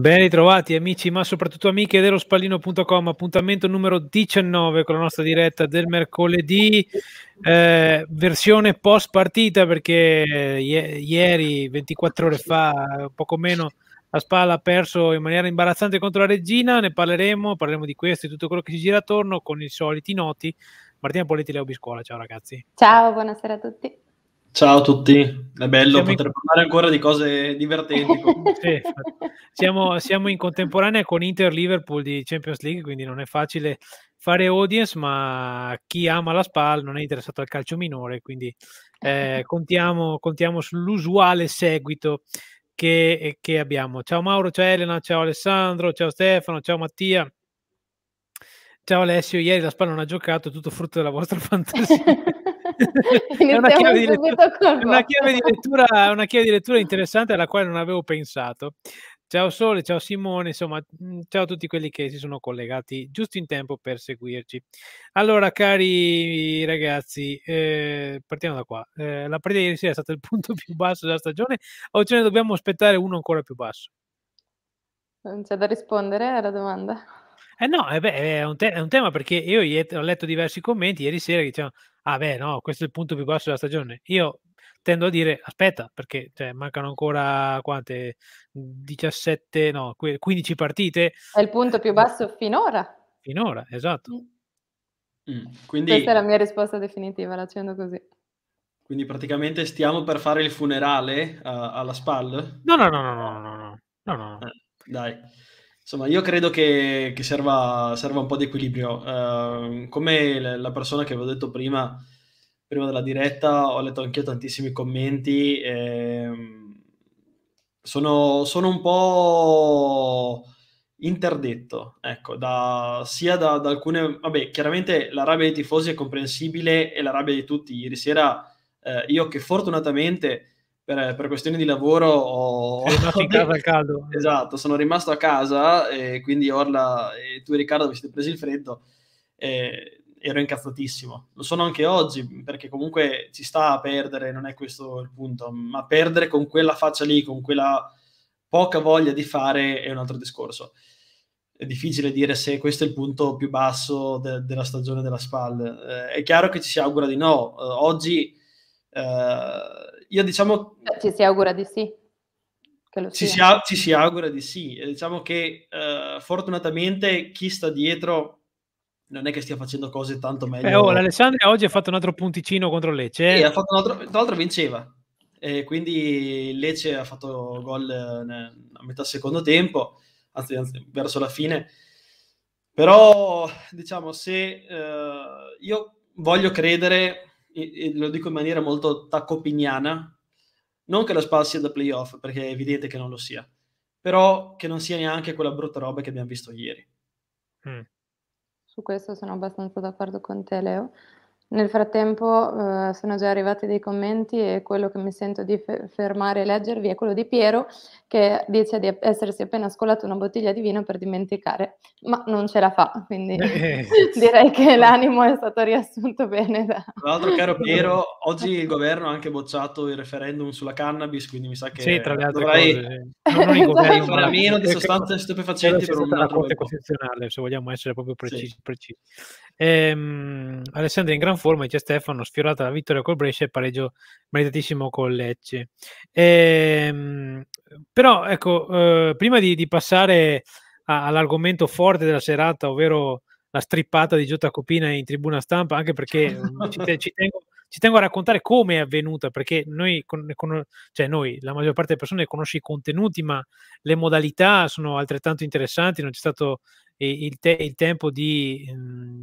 Ben ritrovati amici, ma soprattutto amiche dello spallino.com, appuntamento numero 19 con la nostra diretta del mercoledì, versione post partita, perché ieri, 24 ore fa, poco meno, la SPAL ha perso in maniera imbarazzante contro la Reggina. Ne parleremo di questo e tutto quello che ci gira attorno con i soliti noti. Martina Poletti, Leo Biscuola, ciao ragazzi. Ciao, buonasera a tutti. Ciao a tutti, è bello poter parlare ancora di cose divertenti. Sì, siamo in contemporanea con Inter-Liverpool di Champions League, quindi non è facile fare audience, ma chi ama la SPAL non è interessato al calcio minore, quindi contiamo sull'usuale seguito che abbiamo. Ciao Mauro, ciao Elena, ciao Alessandro, ciao Stefano, ciao Mattia. Ciao Alessio, ieri la SPAL non ha giocato, tutto frutto della vostra fantasia. È una chiave di lettura, interessante alla quale non avevo pensato. Ciao Sole, ciao Simone, insomma, ciao a tutti quelli che si sono collegati giusto in tempo per seguirci. Allora, cari ragazzi, partiamo da qua. La partita di ieri sera è stato il punto più basso della stagione, o ce ne dobbiamo aspettare uno ancora più basso? Non c'è da rispondere alla domanda. Eh no, è un tema, perché io ho letto diversi commenti ieri sera che dicevano: ah beh no, questo è il punto più basso della stagione. Io tendo a dire aspetta, perché mancano ancora quante? 17, no, 15 partite. È il punto più basso finora. Finora, esatto. Quindi, questa è la mia risposta definitiva, la accendo così. Quindi praticamente stiamo per fare il funerale alla SPAL? No. Dai. Insomma, io credo che serva un po' di equilibrio. Come la persona che avevo detto prima della diretta, ho letto anch'io tantissimi commenti. Sono un po' interdetto, ecco, sia da alcune... Vabbè, chiaramente la rabbia dei tifosi è comprensibile, e la rabbia di tutti. Ieri sera io, che fortunatamente... Per questioni di lavoro sono rimasto a casa, e quindi Orla e tu, Riccardo, vi siete presi il freddo, ero incazzatissimo. Lo sono anche oggi, perché comunque ci sta a perdere, non è questo il punto, ma perdere con quella faccia lì, con quella poca voglia di fare, è un altro discorso. È difficile dire se questo è il punto più basso della stagione della SPAL. È chiaro che ci si augura di no. Oggi io, diciamo, ci si augura di sì, che lo sia. Ci si augura di sì. Diciamo che fortunatamente chi sta dietro non è che stia facendo cose tanto meglio. L'Alessandria oggi ha fatto un altro punticino contro Lecce. Sì, ha fatto un altro, tra l'altro vinceva, e quindi Lecce ha fatto gol a metà secondo tempo, anzi verso la fine. Però diciamo, se io voglio credere, e lo dico in maniera molto tacopiniana, non che la SPAL sia da playoff, perché è evidente che non lo sia, però che non sia neanche quella brutta roba che abbiamo visto ieri. Su questo sono abbastanza d'accordo con te, Leo. Nel frattempo sono già arrivati dei commenti, e quello che mi sento di fermare e leggervi è quello di Piero, che dice di essersi appena scolato una bottiglia di vino per dimenticare, ma non ce la fa, quindi direi che l'animo è stato riassunto bene. Tra l'altro, caro Piero, oggi il governo ha anche bocciato il referendum sulla cannabis, quindi mi sa che sì, tra le altre cose, non il governo, fare meno di sostanze stupefacenti per una Corte costituzionale, se vogliamo essere proprio precisi. Sì. Alessandra in gran forma, dice Stefano, sfiorata la vittoria col Brescia e pareggio meritatissimo con Lecce. Però ecco, prima di passare all'argomento forte della serata, ovvero la strippata di Gio Tacopina in tribuna stampa, anche perché ci tengo a raccontare come è avvenuta, perché noi, la maggior parte delle persone conosce i contenuti, ma le modalità sono altrettanto interessanti, non c'è stato il tempo di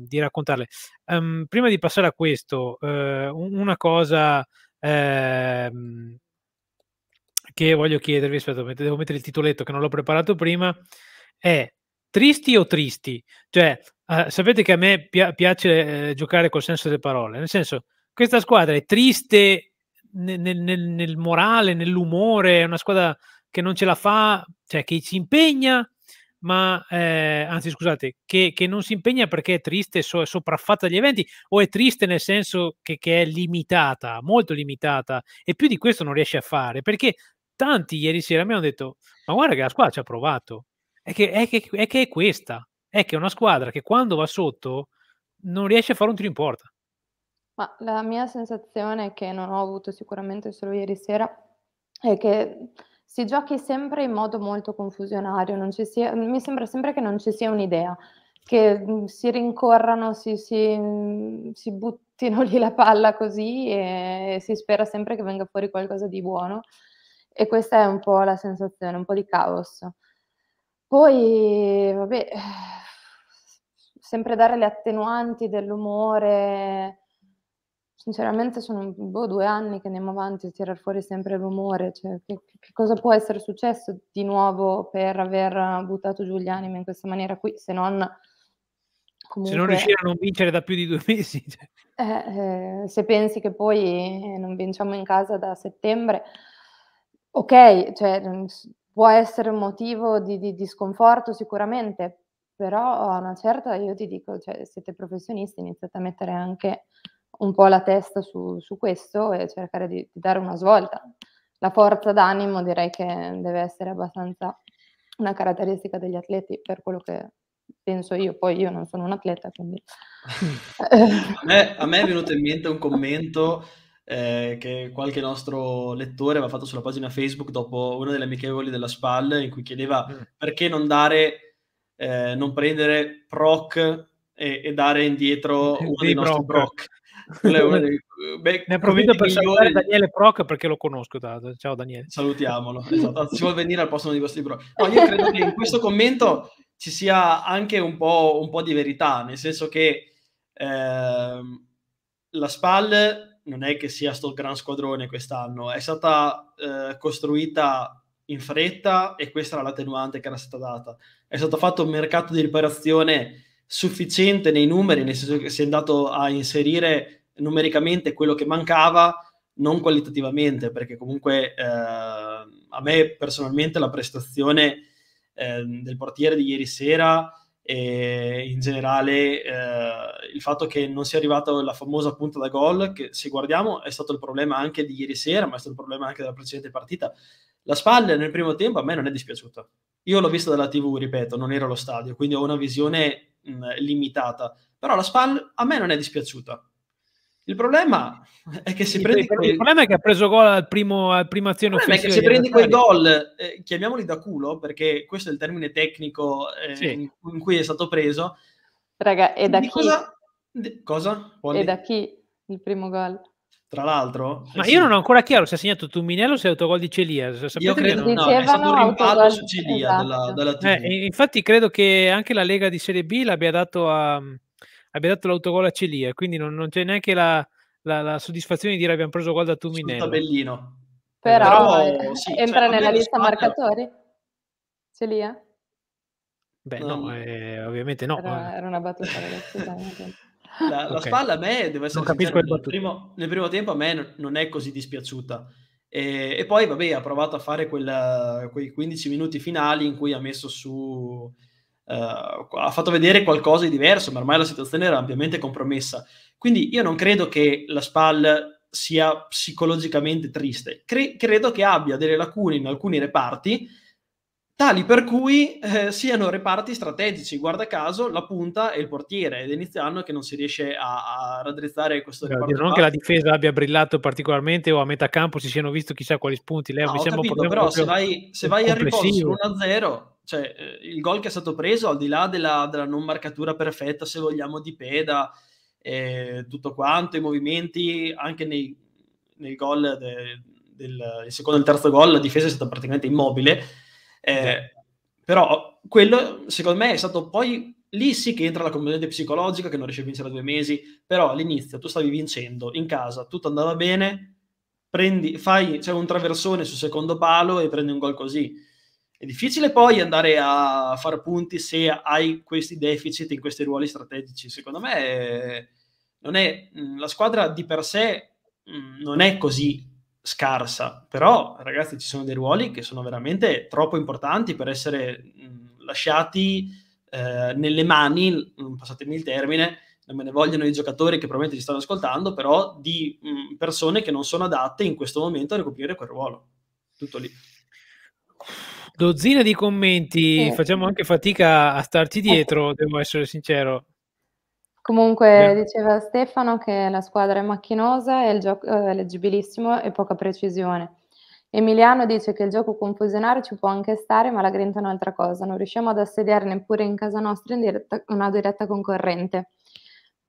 raccontarle. Prima di passare a questo, una cosa che voglio chiedervi, aspetta, devo mettere il titoletto che non l'ho preparato prima, è tristi o tristi? Cioè, sapete che a me piace giocare col senso delle parole, nel senso, questa squadra è triste nel morale, nell'umore, è una squadra che non ce la fa, cioè che si impegna, ma anzi scusate, che non si impegna perché è triste, è sopraffatta dagli eventi, o è triste nel senso che è limitata, molto limitata, e più di questo non riesce a fare, perché tanti ieri sera mi hanno detto: ma guarda che la squadra ci ha provato, è questa, è che è una squadra che quando va sotto non riesce a fare un tiro in porta. Ma la mia sensazione, che non ho avuto sicuramente solo ieri sera, è che si giochi sempre in modo molto confusionario, non ci sia, mi sembra sempre che non ci sia un'idea, che si rincorrano, si buttino lì la palla così e si spera sempre che venga fuori qualcosa di buono, e questa è un po' la sensazione, un po' di caos. Poi, vabbè, sempre dare le attenuanti dell'umore. Sinceramente sono 2 anni che andiamo avanti a tirar fuori sempre l'umore, cioè, che cosa può essere successo di nuovo per aver buttato giù gli animi in questa maniera qui, se non comunque, se non riuscire a non vincere da più di 2 mesi. Se pensi che poi non vinciamo in casa da settembre, ok, cioè, può essere un motivo di sconforto sicuramente, però a una certa io ti dico, cioè, siete professionisti, iniziate a mettere anche un po' la testa su questo e cercare di dare una svolta. La forza d'animo direi che deve essere abbastanza una caratteristica degli atleti, per quello che penso io. Poi io non sono un atleta, quindi... a me è venuto in mente un commento che qualche nostro lettore aveva fatto sulla pagina Facebook dopo una delle amichevoli della SPAL, in cui chiedeva perché non dare, non prendere proc e dare indietro uno dei nostri proc. Ne approfitto per salutare Daniele Proc, perché lo conosco. Ciao Daniele, salutiamolo. Esatto, ci vuol venire al posto di vostri Proc. No, io credo che in questo commento ci sia anche un po' di verità, nel senso che la SPAL non è che sia sto gran squadrone quest'anno, è stata costruita in fretta, e questa era l'attenuante che era stata data. È stato fatto un mercato di riparazione sufficiente nei numeri, nel senso che si è andato a inserire numericamente quello che mancava, non qualitativamente, perché comunque a me personalmente la prestazione del portiere di ieri sera, e in generale il fatto che non sia arrivata la famosa punta da gol, che se guardiamo è stato il problema anche di ieri sera, ma è stato il problema anche della precedente partita. La SPAL nel primo tempo a me non è dispiaciuta. Io l'ho vista dalla TV, ripeto, non ero allo stadio, quindi ho una visione limitata, però la SPAL a me non è dispiaciuta. Il problema è che il problema è che ha preso gol al prima azione offensiva. È che se prendi quei gol, chiamiamoli da culo, perché questo è il termine tecnico in cui è stato preso. Raga, e da chi? Cosa? E da chi il primo gol? Tra l'altro, ma io non ho ancora chiaro se ha segnato Tumminello o se è autogol di Celia. Io credo che è stato un rimpallo su Celia, esatto, dalla TV. Infatti credo che anche la Lega di Serie B abbia dato l'autogol a Celia, quindi non c'è neanche la soddisfazione di dire abbiamo preso gol da Tumminello. Tabellino. Però sì, entra nella lista marcatori Celia? Beh, no, ovviamente no. Era una battuta, ragazzi. La spalla a me, devo essere sincero, nel primo tempo a me non è così dispiaciuta, e poi vabbè, ha provato a fare quei 15 minuti finali in cui ha messo su ha fatto vedere qualcosa di diverso, ma ormai la situazione era ampiamente compromessa. Quindi io non credo che la SPAL sia psicologicamente triste, credo che abbia delle lacune in alcuni reparti, tali per cui siano reparti strategici, guarda caso la punta e il portiere, ed è inizio anno che non si riesce a raddrizzare questo reparto. Non che la difesa abbia brillato particolarmente o a metà campo si siano visto chissà quali spunti. Lei, no, ho capito, però se vai a riposo 1-0, cioè il gol che è stato preso, al di là della non marcatura perfetta, se vogliamo, di Peda, tutto quanto, i movimenti, anche nei gol del secondo e il terzo gol, la difesa è stata praticamente immobile. Però quello secondo me è stato poi lì sì che entra la componente psicologica, che non riesce a vincere da 2 mesi. Però all'inizio tu stavi vincendo in casa, tutto andava bene, fai un traversone sul secondo palo e prendi un gol così. È difficile poi andare a far punti se hai questi deficit in questi ruoli strategici. Secondo me la squadra di per sé non è così scarsa, però ragazzi, ci sono dei ruoli che sono veramente troppo importanti per essere lasciati nelle mani, passatemi il termine, non me ne vogliono i giocatori che probabilmente ci stanno ascoltando, però di persone che non sono adatte in questo momento a ricoprire quel ruolo. Tutto lì. Dozzine di commenti, facciamo anche fatica a starti dietro, devo essere sincero. Comunque diceva Stefano che la squadra è macchinosa e il gioco è leggibilissimo e poca precisione. Emiliano dice che il gioco confusionario ci può anche stare, ma la grinta è un'altra cosa, non riusciamo ad assediare neppure in casa nostra in diretta, una diretta concorrente.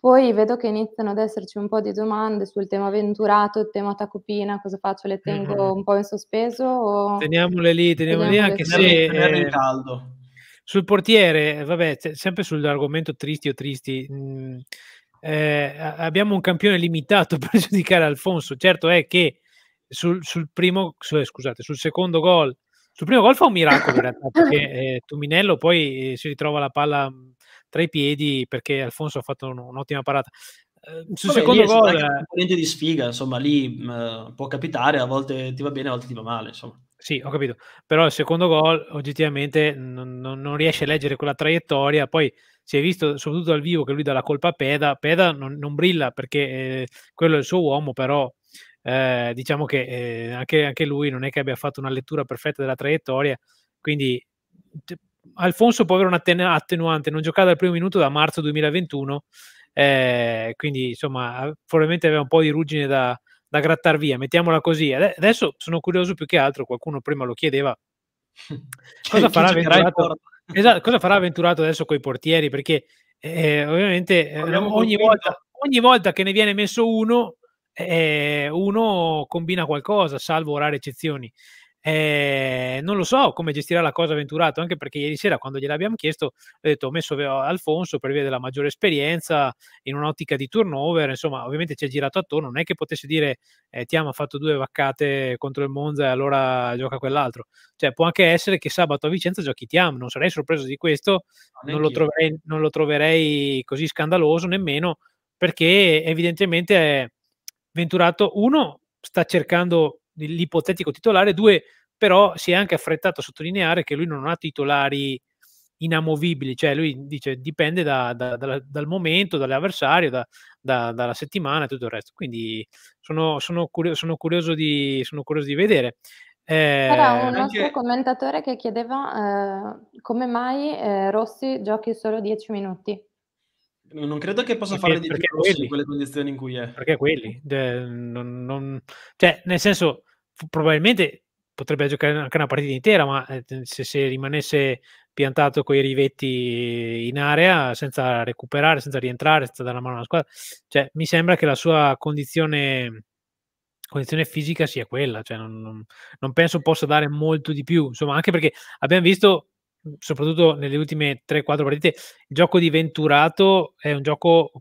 Poi vedo che iniziano ad esserci un po' di domande sul tema Venturato, il tema Tacopina, cosa faccio? Le tengo un po' in sospeso? O... Teniamole lì, anche se... in caldo. Sul portiere, vabbè, sempre sull'argomento tristi o tristi, abbiamo un campione limitato per giudicare Alfonso. Certo è che sul primo gol fa un miracolo in realtà, perché Tumminello poi si ritrova la palla tra i piedi perché Alfonso ha fatto un'ottima parata. Sul secondo gol è un componente di sfiga, insomma, lì può capitare, a volte ti va bene, a volte ti va male, insomma. Sì, ho capito, però il secondo gol oggettivamente non riesce a leggere quella traiettoria. Poi si è visto soprattutto al vivo che lui dà la colpa a Peda. Peda non brilla perché quello è il suo uomo, però diciamo che anche lui non è che abbia fatto una lettura perfetta della traiettoria, quindi Alfonso può avere un attenuante, non giocava dal primo minuto da marzo 2021, quindi insomma probabilmente aveva un po' di ruggine da grattar via, mettiamola così. Adesso sono curioso più che altro, qualcuno prima lo chiedeva, cosa farà Venturato adesso coi portieri, perché ovviamente ogni volta che ne viene messo uno combina qualcosa, salvo rare eccezioni. Non lo so come gestirà la cosa Venturato, anche perché ieri sera quando gliel'abbiamo chiesto ho detto ho messo Alfonso per via della maggiore esperienza in un'ottica di turnover, insomma ovviamente ci è girato attorno, non è che potesse dire Tiamo ha fatto 2 vaccate contro il Monza e allora gioca quell'altro, cioè può anche essere che sabato a Vicenza giochi Tiamo, non sarei sorpreso di questo, non lo troverei così scandaloso nemmeno, perché evidentemente Venturato uno sta cercando l'ipotetico titolare, 2 però si è anche affrettato a sottolineare che lui non ha titolari inamovibili, cioè lui dice dipende dal momento, dall'avversario, dalla settimana e tutto il resto, quindi sono curioso di vedere. C'era un nostro commentatore che chiedeva come mai Rossi giochi solo 10 minuti. Non credo che possa fare di più in quelle condizioni in cui è. Perché quelli? Cioè, nel senso, probabilmente potrebbe giocare anche una partita intera, ma se rimanesse piantato coi rivetti in area, senza recuperare, senza rientrare, senza dare la mano alla squadra, cioè, mi sembra che la sua condizione fisica sia quella. Cioè, non penso possa dare molto di più. Insomma, anche perché abbiamo visto, soprattutto nelle ultime 3-4 partite, il gioco di Venturato è un gioco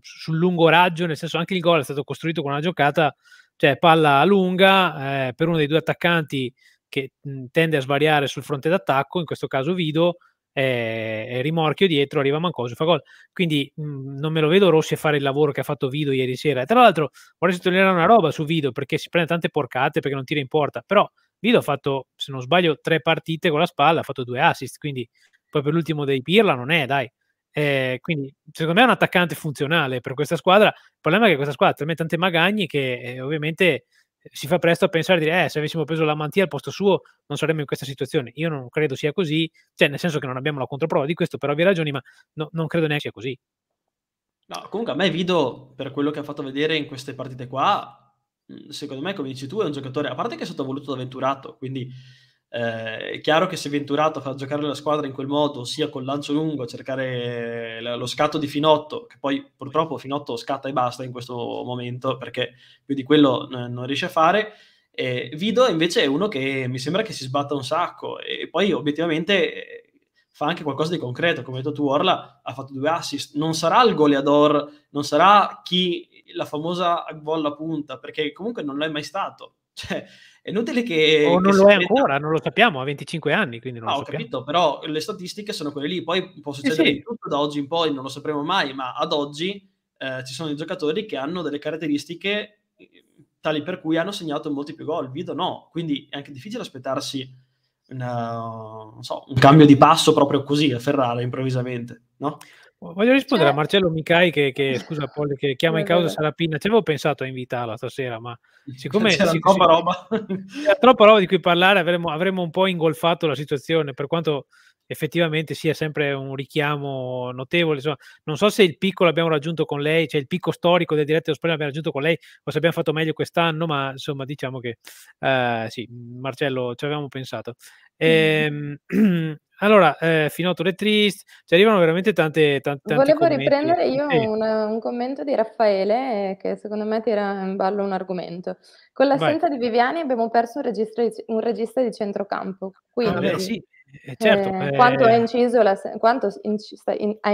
sul lungo raggio, nel senso anche il gol è stato costruito con una giocata, cioè palla lunga per uno dei 2 attaccanti che tende a svariare sul fronte d'attacco, in questo caso Vido, rimorchio dietro, arriva Mancosu, fa gol, quindi non me lo vedo Rossi a fare il lavoro che ha fatto Vido ieri sera. E tra l'altro vorrei sottolineare una roba su Vido, perché si prende tante porcate perché non tira in porta, però Vido ha fatto, se non sbaglio, 3 partite con la spalla, ha fatto 2 assist, quindi poi per l'ultimo dei Pirla non è, dai. Quindi secondo me è un attaccante funzionale per questa squadra. Il problema è che questa squadra ha talmente tante magagne che ovviamente si fa presto a pensare di dire se avessimo preso la Mantia al posto suo non saremmo in questa situazione. Io non credo sia così, cioè nel senso che non abbiamo la controprova di questo per ovvie ragioni, ma non credo neanche sia così. No, comunque a me Vido, per quello che ha fatto vedere in queste partite qua, secondo me, come dici tu, è un giocatore, a parte che è stato voluto da Venturato, quindi è chiaro che se Venturato fa giocare la squadra in quel modo, sia col lancio lungo a cercare lo scatto di Finotto, che poi purtroppo Finotto scatta e basta in questo momento perché più di quello non riesce a fare, Vido invece è uno che mi sembra che si sbatta un sacco e poi obiettivamente fa anche qualcosa di concreto, come hai detto tu Orla, ha fatto 2 assist, non sarà il goleador, non sarà chi la famosa gol alla punta, perché comunque non l'è mai stato, cioè è inutile che non lo è ancora, non lo sappiamo, ha 25 anni, quindi non lo sappiamo. Ho capito, però le statistiche sono quelle lì, poi può succedere di tutto da oggi in poi, non lo sapremo mai, ma ad oggi ci sono dei giocatori che hanno delle caratteristiche tali per cui hanno segnato molti più gol, Vido no, quindi è anche difficile aspettarsi non so, un cambio di passo proprio così a Ferrara improvvisamente, no? Voglio rispondere a Marcello Micai che scusa Polli, che chiama in causa Sarapina. Ci avevo pensato a invitarla stasera, ma siccome c'era troppa roba di cui parlare, avremmo un po' ingolfato la situazione, per quanto effettivamente sia sempre un richiamo notevole. Insomma, non so se il picco l'abbiamo raggiunto con lei, cioè il picco storico del diretto dello Sport l'abbiamo raggiunto con lei, o se abbiamo fatto meglio quest'anno, ma insomma diciamo che sì, Marcello, ci avevamo pensato. Allora, Finotto le triste, ci arrivano veramente tante. Volevo riprendere io un commento di Raffaele che secondo me tira in ballo un argomento. Con l'assenza di Viviani abbiamo perso un regista di centrocampo. Quindi, sì, certo, quanto ha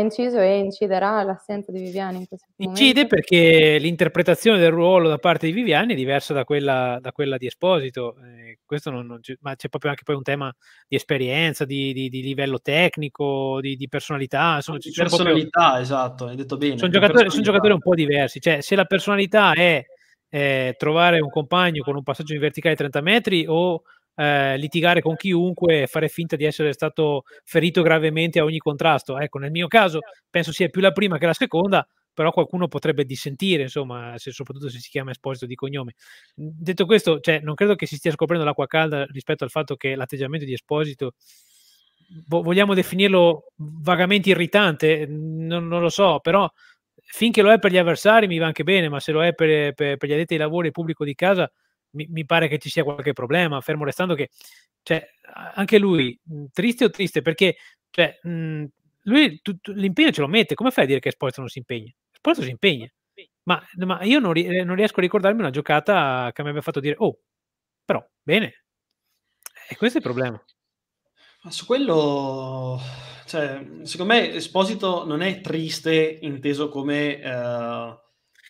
inciso e inciderà l'assenza di Viviani in questo momento? Incide perché l'interpretazione del ruolo da parte di Viviani è diversa da quella di Esposito, questo ma c'è proprio anche poi un tema di esperienza, di livello tecnico, di personalità, insomma, di personalità proprio, esatto, hai detto bene, sono giocatori un po' diversi, cioè se la personalità è trovare un compagno con un passaggio in verticale 30 metri o litigare con chiunque, fare finta di essere stato ferito gravemente a ogni contrasto. Ecco, nel mio caso penso sia più la prima che la seconda, però qualcuno potrebbe dissentire, insomma, soprattutto se si chiama Esposito di cognome. Detto questo, cioè, non credo che si stia scoprendo l'acqua calda rispetto al fatto che l'atteggiamento di Esposito, vogliamo definirlo vagamente irritante, non lo so, però finché lo è per gli avversari mi va anche bene, ma se lo è per gli addetti ai lavori e il pubblico di casa, mi pare che ci sia qualche problema, fermo restando che, cioè, anche lui, triste, perché cioè, lui l'impegno ce lo mette. Come fai a dire che Esposito non si impegna? Esposito si impegna, ma io non riesco a ricordarmi una giocata che mi abbia fatto dire, oh, però, bene. E questo è il problema. Ma su quello, cioè, secondo me Esposito non è triste inteso come...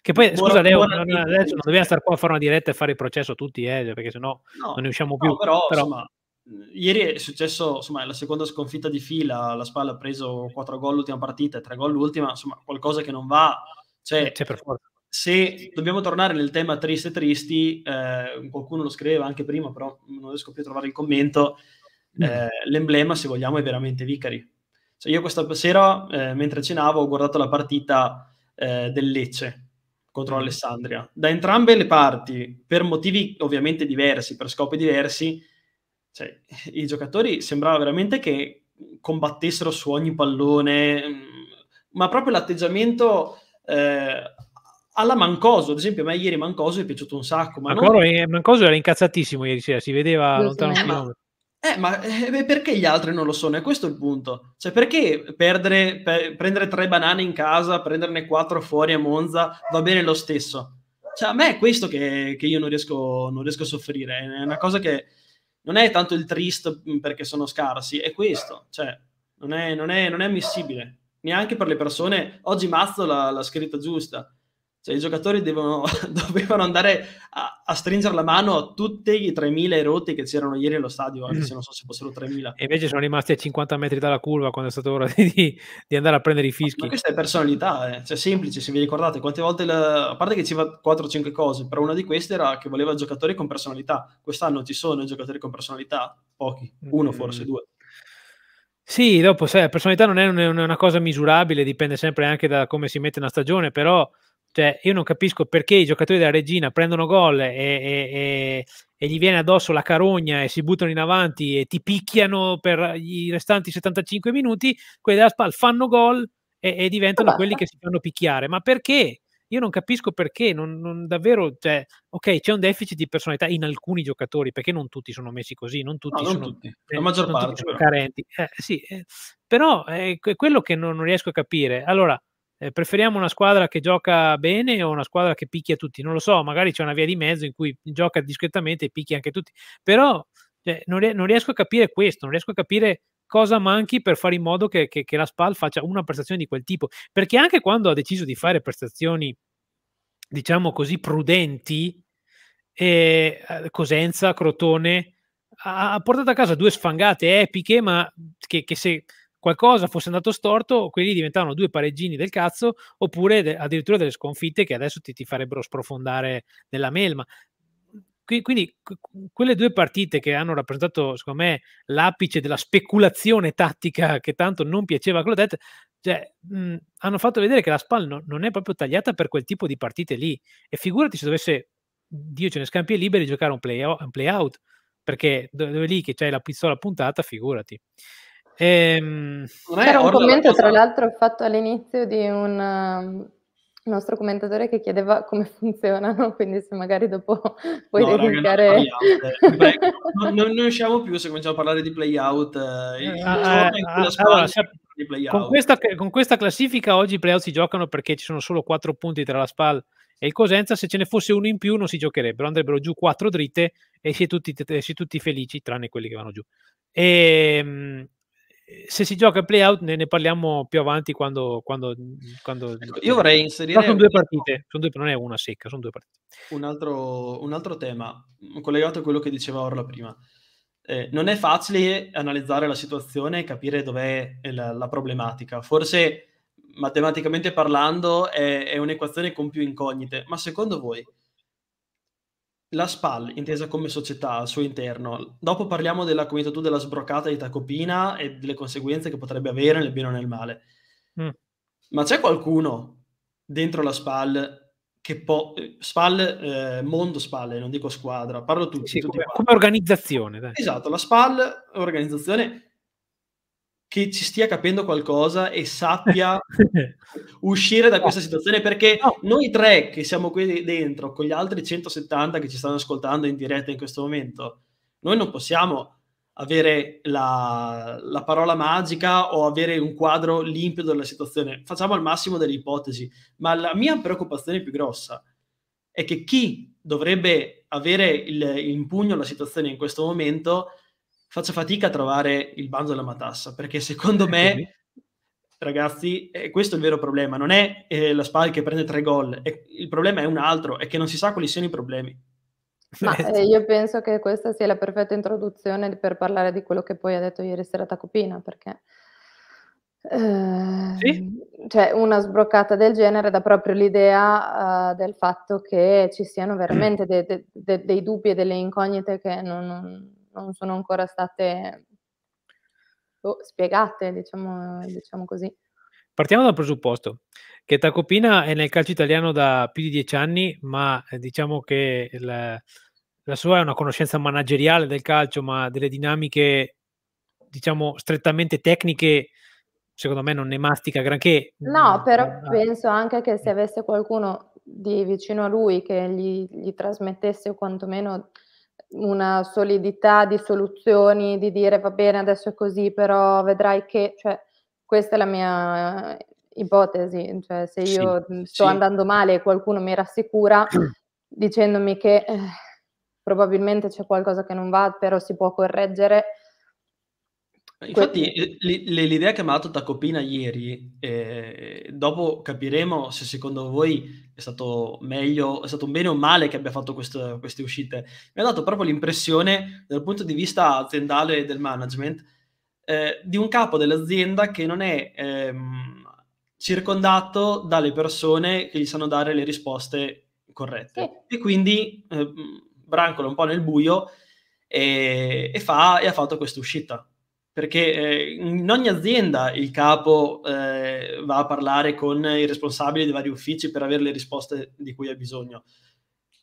Che poi, scusa Leo, non dobbiamo stare qua a fare una diretta e fare il processo tutti, perché sennò non ne usciamo più. Però... Insomma, ieri è successo, insomma, la seconda sconfitta di fila, la SPAL ha preso 4 gol l'ultima partita e 3 gol l'ultima, insomma, qualcosa che non va. Cioè, per forza. Se dobbiamo tornare nel tema tristi, qualcuno lo scriveva anche prima, però non riesco più a trovare il commento, l'emblema, se vogliamo, è veramente Vicari. Cioè, io questa sera, mentre cenavo, ho guardato la partita del Lecce contro Alessandria. Da entrambe le parti, per motivi ovviamente diversi, per scopi diversi, cioè, i giocatori sembrava veramente che combattessero su ogni pallone, ma proprio l'atteggiamento alla Mancosu, ad esempio a me ieri Mancosu è piaciuto un sacco. Mancosu era incazzatissimo ieri sera, si vedeva lontano. Ma perché gli altri non lo sono? E questo è il punto. Cioè, perché prendere 3 banane in casa, prenderne 4 fuori a Monza, va bene lo stesso? Cioè, a me è questo che io non riesco a soffrire. È una cosa che non è tanto il triste perché sono scarsi, è questo. Cioè, non è ammissibile. Neanche per le persone. Oggi Mazzo l'ha scritta giusta. Cioè, i giocatori dovevano andare a stringere la mano a tutti i 3.000 erotti che c'erano ieri allo stadio, anche se non so se fossero 3.000. E invece sono rimasti a 50 metri dalla curva quando è stato ora di andare a prendere i fischi. Ma questa è personalità, cioè semplice, se vi ricordate, quante volte, a parte che ci va 4-5 cose, però una di queste era che voleva giocatori con personalità. Quest'anno ci sono giocatori con personalità? Pochi, uno forse, due. Sì, dopo, sai, la personalità non è una cosa misurabile, dipende sempre anche da come si mette una stagione, però... Cioè, io non capisco perché i giocatori della Reggina prendono gol e gli viene addosso la carogna e si buttano in avanti e ti picchiano per i restanti 75 minuti, quelli della SPAL fanno gol e diventano quelli che si fanno picchiare. Ma perché? Io non capisco perché, non davvero, cioè, ok, c'è un deficit di personalità in alcuni giocatori, perché non tutti sono messi così, non tutti. La maggior parte sono carenti. Sì, però è quello che non riesco a capire. Allora, preferiamo una squadra che gioca bene o una squadra che picchia tutti? Non lo so, magari c'è una via di mezzo in cui gioca discretamente e picchia anche tutti, però cioè, non riesco a capire questo, non riesco a capire cosa manchi per fare in modo che la SPAL faccia una prestazione di quel tipo, perché anche quando ha deciso di fare prestazioni, diciamo così, prudenti, Cosenza, Crotone ha portato a casa 2 sfangate epiche, ma che se qualcosa fosse andato storto, quelli diventavano 2 pareggini del cazzo, oppure addirittura delle sconfitte che adesso ti farebbero sprofondare nella melma. Quindi quelle 2 partite che hanno rappresentato, secondo me, l'apice della speculazione tattica che tanto non piaceva a Clotet, Cioè, hanno fatto vedere che la SPAL non è proprio tagliata per quel tipo di partite lì, e figurati se dovesse, Dio ce ne scampi e liberi, giocare un play out, perché dove lì che c'hai la pistola puntata, figurati. C'era un commento, tra l'altro, fatto all'inizio di un nostro commentatore che chiedeva come funzionano, quindi se magari dopo puoi dedicare... Non ne usciamo più se cominciamo a parlare di playout. Con questa classifica oggi i playout si giocano perché ci sono solo 4 punti tra la SPAL e il Cosenza. Se ce ne fosse uno in più non si giocherebbero, andrebbero giù 4 dritte e si è tutti felici, tranne quelli che vanno giù. Se si gioca playout ne parliamo più avanti quando ecco, io vorrei inserire, sono due partite, non è una secca, sono due partite. Un altro tema collegato a quello che diceva Orla prima, non è facile analizzare la situazione e capire dov'è la problematica. Forse matematicamente parlando è un'equazione con più incognite, ma secondo voi la SPAL, intesa come società al suo interno, dopo parliamo della, come hai detto tu, della sbroccata di Tacopina e delle conseguenze che potrebbe avere nel bene o nel male, ma c'è qualcuno dentro la SPAL che può, mondo SPAL, non dico squadra, parlo tutti, sì, tutti come organizzazione, dai. Esatto, la SPAL, organizzazione, che ci stia capendo qualcosa e sappia uscire da questa situazione, perché noi tre che siamo qui dentro con gli altri 170 che ci stanno ascoltando in diretta in questo momento, noi non possiamo avere la parola magica o avere un quadro limpido della situazione, facciamo al massimo delle ipotesi, ma la mia preoccupazione più grossa è che chi dovrebbe avere in pugno la situazione in questo momento faccio fatica a trovare il banzo della matassa, perché secondo me, ragazzi, questo è il vero problema. Non è la SPAL che prende 3 gol, il problema è un altro, è che non si sa quali siano i problemi. Ma io penso che questa sia la perfetta introduzione per parlare di quello che poi ha detto ieri sera Tacopina, perché cioè, una sbroccata del genere dà proprio l'idea del fatto che ci siano veramente dei dubbi e delle incognite che non sono ancora state spiegate, diciamo così. Partiamo dal presupposto che Tacopina è nel calcio italiano da più di 10 anni, ma diciamo che la sua è una conoscenza manageriale del calcio, ma delle dinamiche, diciamo, strettamente tecniche, secondo me non ne mastica granché. No, però penso anche che se avesse qualcuno di vicino a lui che gli trasmettesse o quantomeno una solidità di soluzioni, di dire va bene adesso è così però vedrai che, cioè, questa è la mia ipotesi, cioè se io sto andando male e qualcuno mi rassicura dicendomi che probabilmente c'è qualcosa che non va però si può correggere. Infatti l'idea che mi ha dato Tacopina ieri, dopo capiremo se secondo voi è stato meglio, è stato un bene o un male che abbia fatto queste uscite, mi ha dato proprio l'impressione dal punto di vista aziendale del management, di un capo dell'azienda che non è circondato dalle persone che gli sanno dare le risposte corrette, e quindi brancola un po' nel buio e ha fatto questa uscita. Perché in ogni azienda il capo va a parlare con i responsabili dei vari uffici per avere le risposte di cui ha bisogno.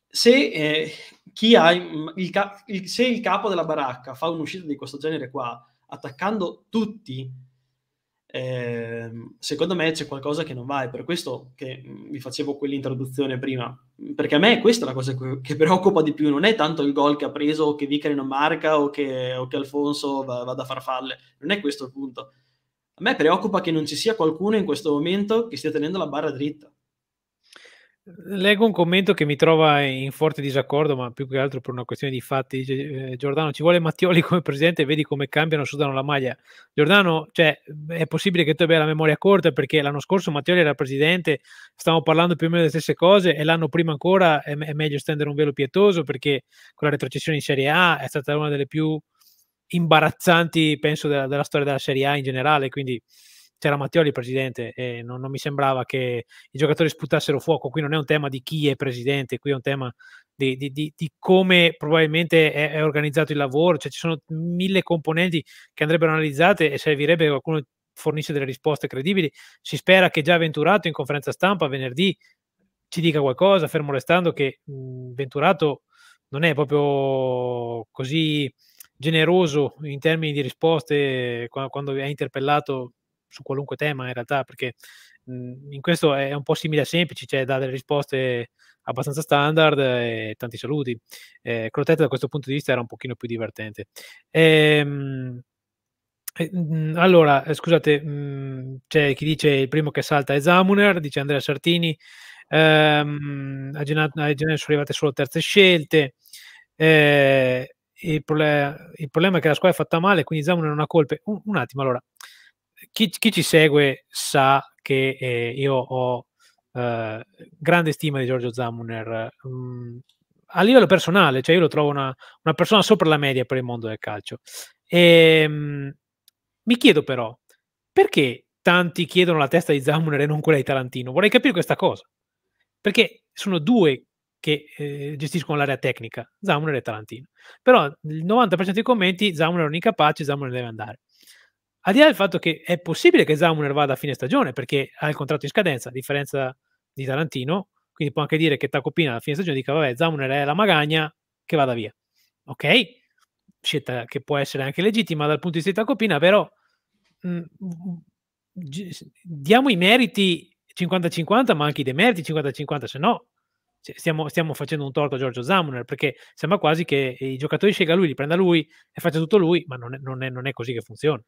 Se il capo della baracca fa un'uscita di questo genere qua, attaccando tutti, secondo me c'è qualcosa che non va. È per questo che vi facevo quell'introduzione prima. Perché a me questa è la cosa che preoccupa di più, non è tanto il gol che ha preso o che Vicari non marca o che Alfonso vada a farfalle, non è questo il punto. A me preoccupa che non ci sia qualcuno in questo momento che stia tenendo la barra dritta. Leggo un commento che mi trova in forte disaccordo, ma più che altro per una questione di fatti. Dice, Giordano, ci vuole Mattioli come presidente, vedi come cambiano, sudano la maglia. Giordano, cioè, è possibile che tu abbia la memoria corta, perché l'anno scorso Mattioli era presidente, stavamo parlando più o meno delle stesse cose, e l'anno prima ancora è meglio stendere un velo pietoso, perché con la retrocessione in Serie A è stata una delle più imbarazzanti, penso, della storia della Serie A in generale, quindi c'era Mattioli presidente e non mi sembrava che i giocatori sputassero fuoco. Qui non è un tema di chi è presidente, qui è un tema di come probabilmente è organizzato il lavoro, cioè ci sono 1000 componenti che andrebbero analizzate e servirebbe che qualcuno fornisce delle risposte credibili. Si spera che già Venturato in conferenza stampa venerdì ci dica qualcosa, fermo restando che Venturato non è proprio così generoso in termini di risposte quando è interpellato su qualunque tema, in realtà, perché in questo è un po' simile a Semplici, cioè dà delle risposte abbastanza standard e tanti saluti. Clotet da questo punto di vista era un pochino più divertente. Allora, scusate, c'è chi dice il primo che salta è Zamuner, dice Andrea Sartini. A gennaio sono arrivate solo terze scelte. Il problema è che la squadra è fatta male, quindi Zamuner non ha colpe. Un attimo, allora, chi ci segue sa che io ho grande stima di Giorgio Zamuner a livello personale, cioè io lo trovo una persona sopra la media per il mondo del calcio. Mi chiedo però perché tanti chiedono la testa di Zamuner e non quella di Tarantino. Vorrei capire questa cosa, perché sono due che gestiscono l'area tecnica, Zamuner e Tarantino, però il 90% dei commenti Zamuner è un incapace, Zamuner deve andare. Al di là del fatto che è possibile che Zamuner vada a fine stagione perché ha il contratto in scadenza, a differenza di Tarantino, quindi può anche dire che Tacopina alla fine stagione dica vabbè, Zamuner è la magagna, che vada via. Ok, scelta che può essere anche legittima dal punto di vista di Tacopina, però diamo i meriti 50-50, ma anche i demeriti 50-50, se no stiamo facendo un torto a Giorgio Zamuner, perché sembra quasi che i giocatori scelga lui, li prenda lui e faccia tutto lui, ma non è così che funziona.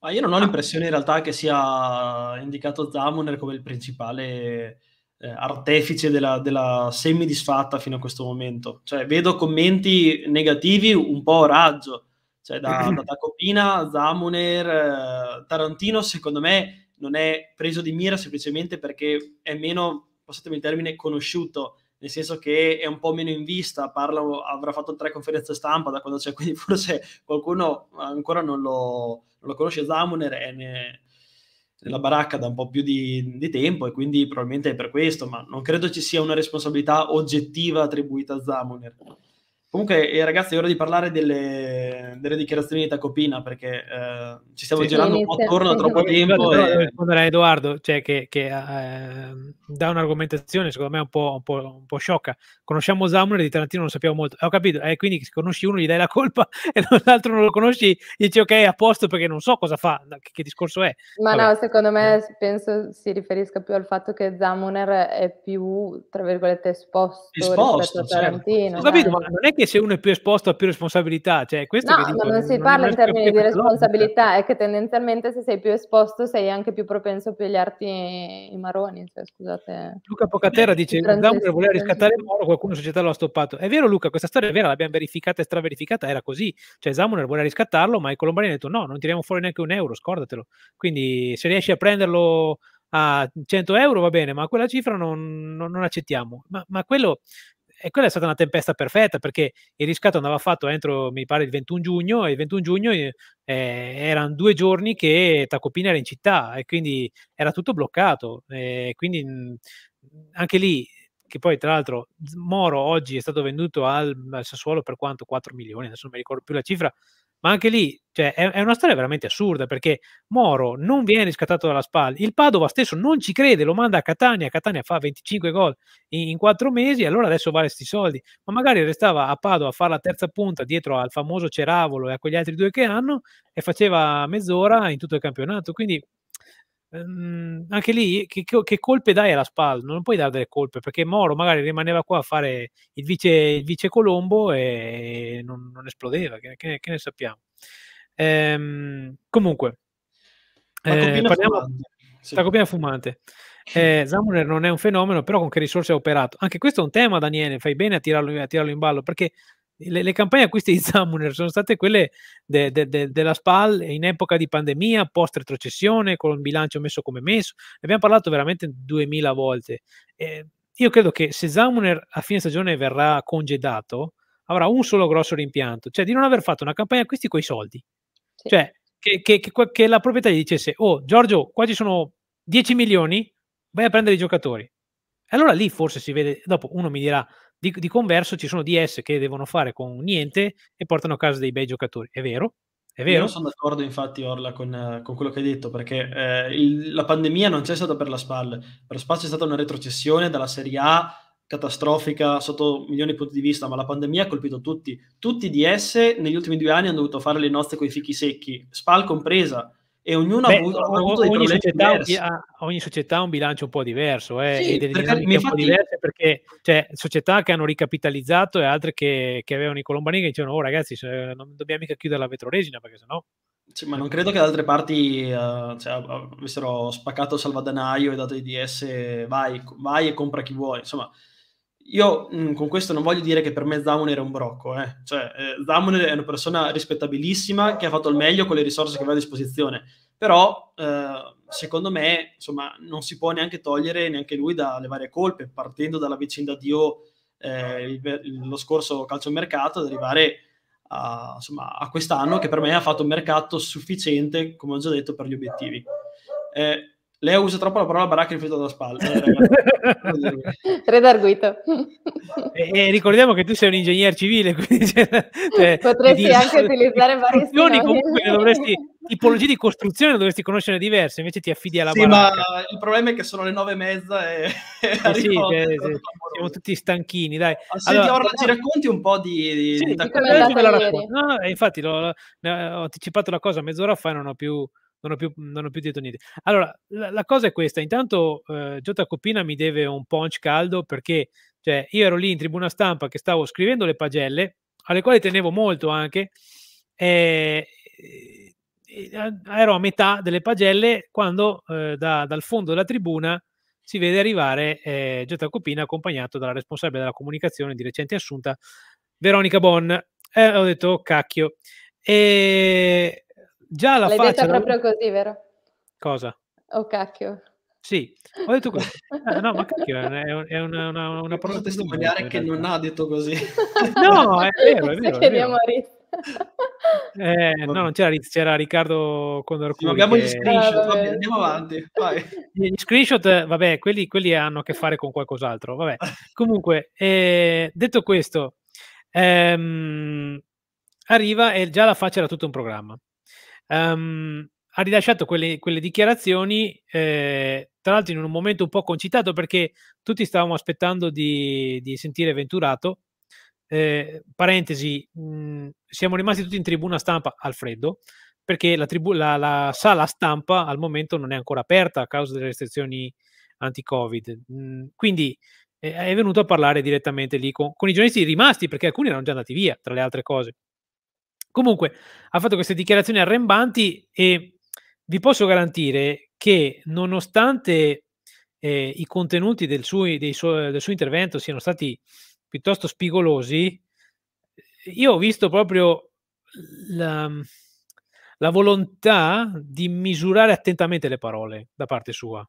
Ma io non ho l'impressione in realtà che sia indicato Zamuner come il principale artefice della semidisfatta fino a questo momento. Cioè, vedo commenti negativi un po' a raggio, cioè da Tacopina, Zamuner, Tarantino secondo me non è preso di mira semplicemente perché è meno, passatemi il termine, conosciuto, nel senso che è un po' meno in vista, avrà fatto 3 conferenze stampa da quando c'è, quindi forse qualcuno ancora non lo conosce. Zamuner è nella baracca da un po' più di tempo e quindi probabilmente è per questo, ma non credo ci sia una responsabilità oggettiva attribuita a Zamuner. Comunque, ragazzi, è ora di parlare delle dichiarazioni di Tacopina, perché ci stiamo girando un po' attorno da troppo tempo. Vorrei rispondere a Edoardo, cioè che dà un'argomentazione secondo me un po' sciocca. Conosciamo Zamuner, di Tarantino non sappiamo molto. Ho capito, quindi se conosci uno gli dai la colpa e l'altro non lo conosci, dici ok, a posto, perché non so cosa fa, che discorso è. Ma vabbè. No, secondo me penso si riferisca più al fatto che Zamuner è più, tra virgolette, esposto rispetto a Tarantino. Certo. Ho capito, ma non è che se uno è più esposto ha più responsabilità, cioè questo no, che dico, non si parla in termini di responsabilità, è che tendenzialmente se sei più esposto sei anche più propenso a pigliarti i maroni, cioè, scusate. Luca Pocaterra dice Zamuner voleva riscattare Moro, qualcuno in società lo ha stoppato. È vero Luca, questa storia è vera, l'abbiamo verificata e straverificata, era così, cioè Zamuner voleva riscattarlo ma i Colombani hanno detto no, non tiriamo fuori neanche €1, scordatelo, quindi se riesci a prenderlo a €100 va bene, ma quella cifra non accettiamo, ma quello. E quella è stata una tempesta perfetta, perché il riscatto andava fatto entro, mi pare, il 21 giugno, e il 21 giugno erano 2 giorni che Tacopina era in città e quindi era tutto bloccato. E quindi anche lì, che poi tra l'altro Moro oggi è stato venduto al Sassuolo per quanto? 4 milioni, adesso non mi ricordo più la cifra, ma anche lì cioè, è una storia veramente assurda, perché Moro non viene riscattato dalla SPAL, il Padova stesso non ci crede, lo manda a Catania, Catania fa 25 gol in 4 mesi, allora adesso vale sti soldi, ma magari restava a Padova a fare la terza punta dietro al famoso Ceravolo e a quegli altri 2 che hanno, e faceva mezz'ora in tutto il campionato, quindi anche lì che colpe dai alla SPAL? Non puoi dare delle colpe, perché Moro magari rimaneva qua a fare il vice Colombo e non esplodeva, che ne sappiamo. Comunque Tacopina fumante. Zamuner non è un fenomeno, però con che risorse ha operato? Anche questo è un tema, Daniele, fai bene a tirarlo in ballo, perché le campagne acquisti di Zamuner sono state quelle della SPAL in epoca di pandemia, post retrocessione, con il bilancio messo come messo, ne abbiamo parlato veramente 2000 volte. Io credo che se Zamuner a fine stagione verrà congedato avrà un solo grosso rimpianto, cioè di non aver fatto una campagna acquisti coi soldi, sì. Cioè che la proprietà gli dicesse oh Giorgio qua ci sono 10 milioni vai a prendere i giocatori, allora lì forse si vede. Dopo uno mi dirà di converso ci sono DS che devono fare con niente e portano a casa dei bei giocatori, è vero, È vero? Io sono d'accordo, infatti, Orla, con quello che hai detto, perché la pandemia non c'è stata per la SPAL. Per la SPAL c'è stata una retrocessione dalla Serie A catastrofica sotto milioni di punti di vista, ma la pandemia ha colpito tutti. Tutti di esse negli ultimi 2 anni hanno dovuto fare le nozze coi fichi secchi, SPAL compresa, e ognuno ha avuto dei problemi diversi. Ogni società ha un bilancio un po' diverso, sì, e delle dinamiche un po' diverse, perché cioè, società che hanno ricapitalizzato e altre che avevano i colombani che dicevano: oh ragazzi, non dobbiamo mica chiudere la vetroresina, perché sennò... Sì, ma non credo che da altre parti avessero spaccato salvadanaio e dato i DS, vai e compra chi vuoi, insomma. Io con questo non voglio dire che per me Zamuner era un brocco, Zamuner è una persona rispettabilissima che ha fatto il meglio con le risorse che aveva a disposizione, però secondo me, insomma, non si può neanche togliere neanche lui dalle varie colpe, partendo dalla vicenda di lo scorso calciomercato ad arrivare a quest'anno, che per me ha fatto un mercato sufficiente, come ho già detto, per gli obiettivi. Lei usa troppo la parola baracca rifiutata da SPAL. Redarguito. E ricordiamo che tu sei un ingegnere civile, quindi potresti anche utilizzare varie tipologie di costruzione, dovresti conoscere diverse, invece ti affidi alla baracca. Sì, ma il problema è che sono le 9:30 e... Siamo tutti stanchini, dai. Senti, allora, ci racconti un po' di... Sì, di come è andata ieri. No, infatti ho anticipato la cosa mezz'ora fa e non ho più detto niente. Allora, la cosa è questa. Intanto Tacopina mi deve un punch caldo, perché cioè, io ero lì in tribuna stampa che stavo scrivendo le pagelle, alle quali tenevo molto anche, ero a metà delle pagelle quando dal fondo della tribuna si vede arrivare Tacopina accompagnato dalla responsabile della comunicazione di recente assunta, Veronica Bon. Ho detto, oh, cacchio. Già la faccia... L'hai detto proprio così, vero? Cosa? Oh, cacchio. Sì, ho detto così. No, ma cacchio è una parola testimoniare che non ha detto così. No, è vero, è vero. Chiediamo a Rizzo. No, non c'era Rizzo, c'era Riccardo Condorcuri. Abbiamo gli screenshot, vabbè, andiamo avanti. Vai. Gli screenshot, vabbè, quelli hanno a che fare con qualcos'altro, vabbè. Comunque, detto questo, arriva e già la faccia era tutto un programma. Ha rilasciato quelle dichiarazioni, tra l'altro in un momento un po' concitato, perché tutti stavamo aspettando di sentire Venturato. Parentesi, siamo rimasti tutti in tribuna stampa al freddo, perché la sala stampa al momento non è ancora aperta a causa delle restrizioni anti-covid, quindi è venuto a parlare direttamente lì con i giornalisti rimasti, perché alcuni erano già andati via, tra le altre cose. Comunque, ha fatto queste dichiarazioni arrembanti e vi posso garantire che, nonostante i contenuti del suo intervento siano stati piuttosto spigolosi, io ho visto proprio la volontà di misurare attentamente le parole da parte sua.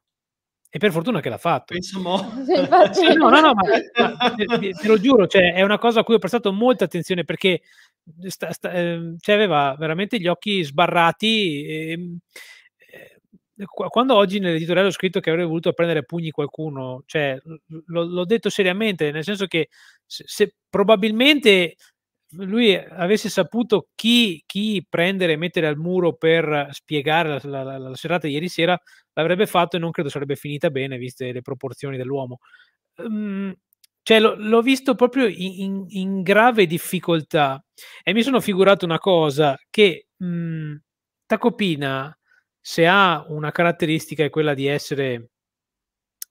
E per fortuna che l'ha fatto. No, ma te lo giuro, cioè, è una cosa a cui ho prestato molta attenzione, perché aveva veramente gli occhi sbarrati. Quando oggi nell'editoriale ho scritto che avrei voluto prendere a pugni qualcuno, cioè, l'ho detto seriamente, nel senso che se probabilmente lui avesse saputo chi prendere e mettere al muro per spiegare la serata di ieri sera, l'avrebbe fatto, e non credo sarebbe finita bene, viste le proporzioni dell'uomo. Cioè, l'ho visto proprio in grave difficoltà, e mi sono figurato una cosa, che Tacopina, se ha una caratteristica, è quella di essere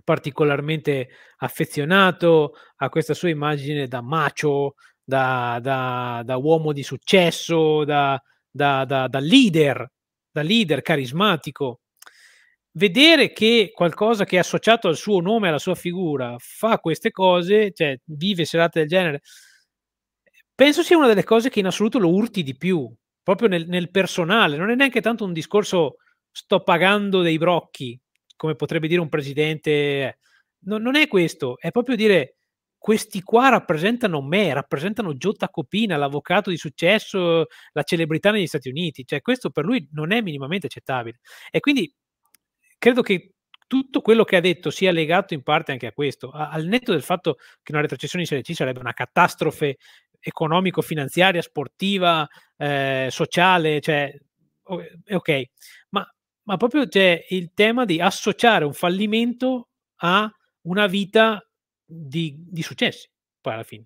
particolarmente affezionato a questa sua immagine da macho, da uomo di successo, da leader carismatico. Vedere che qualcosa che è associato al suo nome, alla sua figura, fa queste cose, cioè vive serate del genere, penso sia una delle cose che in assoluto lo urti di più, proprio nel personale. Non è neanche tanto un discorso sto pagando dei brocchi, come potrebbe dire un presidente, non è questo, è proprio dire: questi qua rappresentano me, rappresentano Joe Tacopina, l'avvocato di successo, la celebrità negli Stati Uniti. Cioè, questo per lui non è minimamente accettabile, e quindi credo che tutto quello che ha detto sia legato in parte anche a questo, al netto del fatto che una retrocessione in Serie C sarebbe una catastrofe economico-finanziaria, sportiva, sociale, cioè ok, ma proprio c'è il tema di associare un fallimento a una vita di successi, poi alla fine.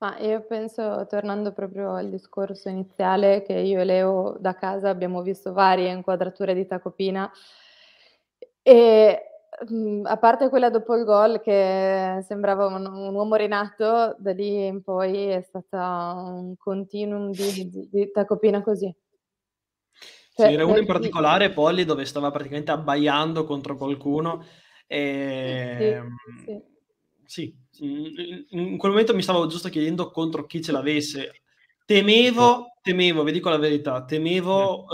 Ma io penso, tornando proprio al discorso iniziale, che io e Leo da casa abbiamo visto varie inquadrature di Tacopina, e a parte quella dopo il gol che sembrava un uomo rinato, da lì in poi è stata un continuum di Tacopina così. Cioè, c'era uno in particolare, Polli, dove stava praticamente abbaiando contro qualcuno e... Sì. In quel momento mi stavo giusto chiedendo contro chi ce l'avesse. Temevo, vi dico la verità, temevo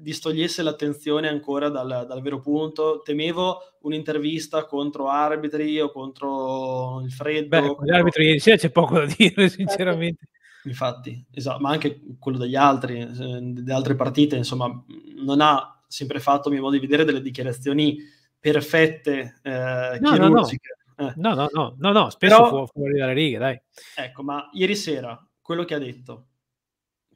distogliesse l'attenzione ancora dal vero punto, temevo un'intervista contro arbitri o contro il freddo. Beh, con gli arbitri c'è poco da dire, sinceramente. Infatti, esatto, ma anche quello degli altri, delle altre partite, insomma, non ha sempre fatto, a mio modo di vedere, delle dichiarazioni perfette, chirurgiche. No, spesso però, fuori dalle righe, dai. Ecco, ma ieri sera quello che ha detto,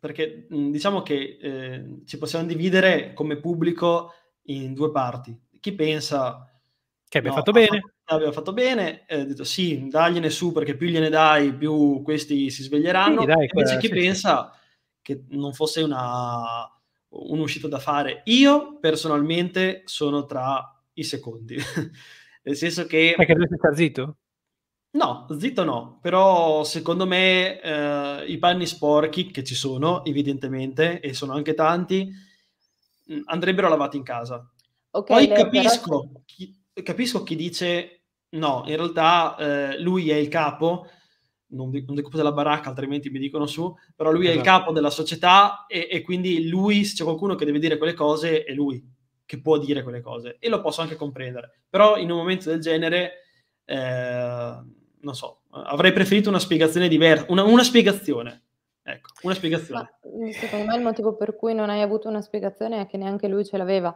perché diciamo che ci possiamo dividere come pubblico in due parti. Chi pensa che abbia fatto bene, ha detto sì, dagliene su, perché più gliene dai, più questi si sveglieranno. Sì, dai, invece chi pensa che non fosse un'uscita da fare. Io personalmente sono tra i secondi. Nel senso che... Perché lui sta zitto? No, zitto no, però secondo me i panni sporchi che ci sono, evidentemente, e sono anche tanti, andrebbero lavati in casa. Okay, poi capisco chi dice no, in realtà lui è il capo, non dico della baracca, altrimenti mi dicono su, però lui è il capo della società e quindi lui, se c'è qualcuno che deve dire quelle cose, è lui che può dire quelle cose, e lo posso anche comprendere, però in un momento del genere non so, avrei preferito una spiegazione diversa, una spiegazione, ecco, una spiegazione. Ma, secondo me il motivo per cui non hai avuto una spiegazione è che neanche lui ce l'aveva,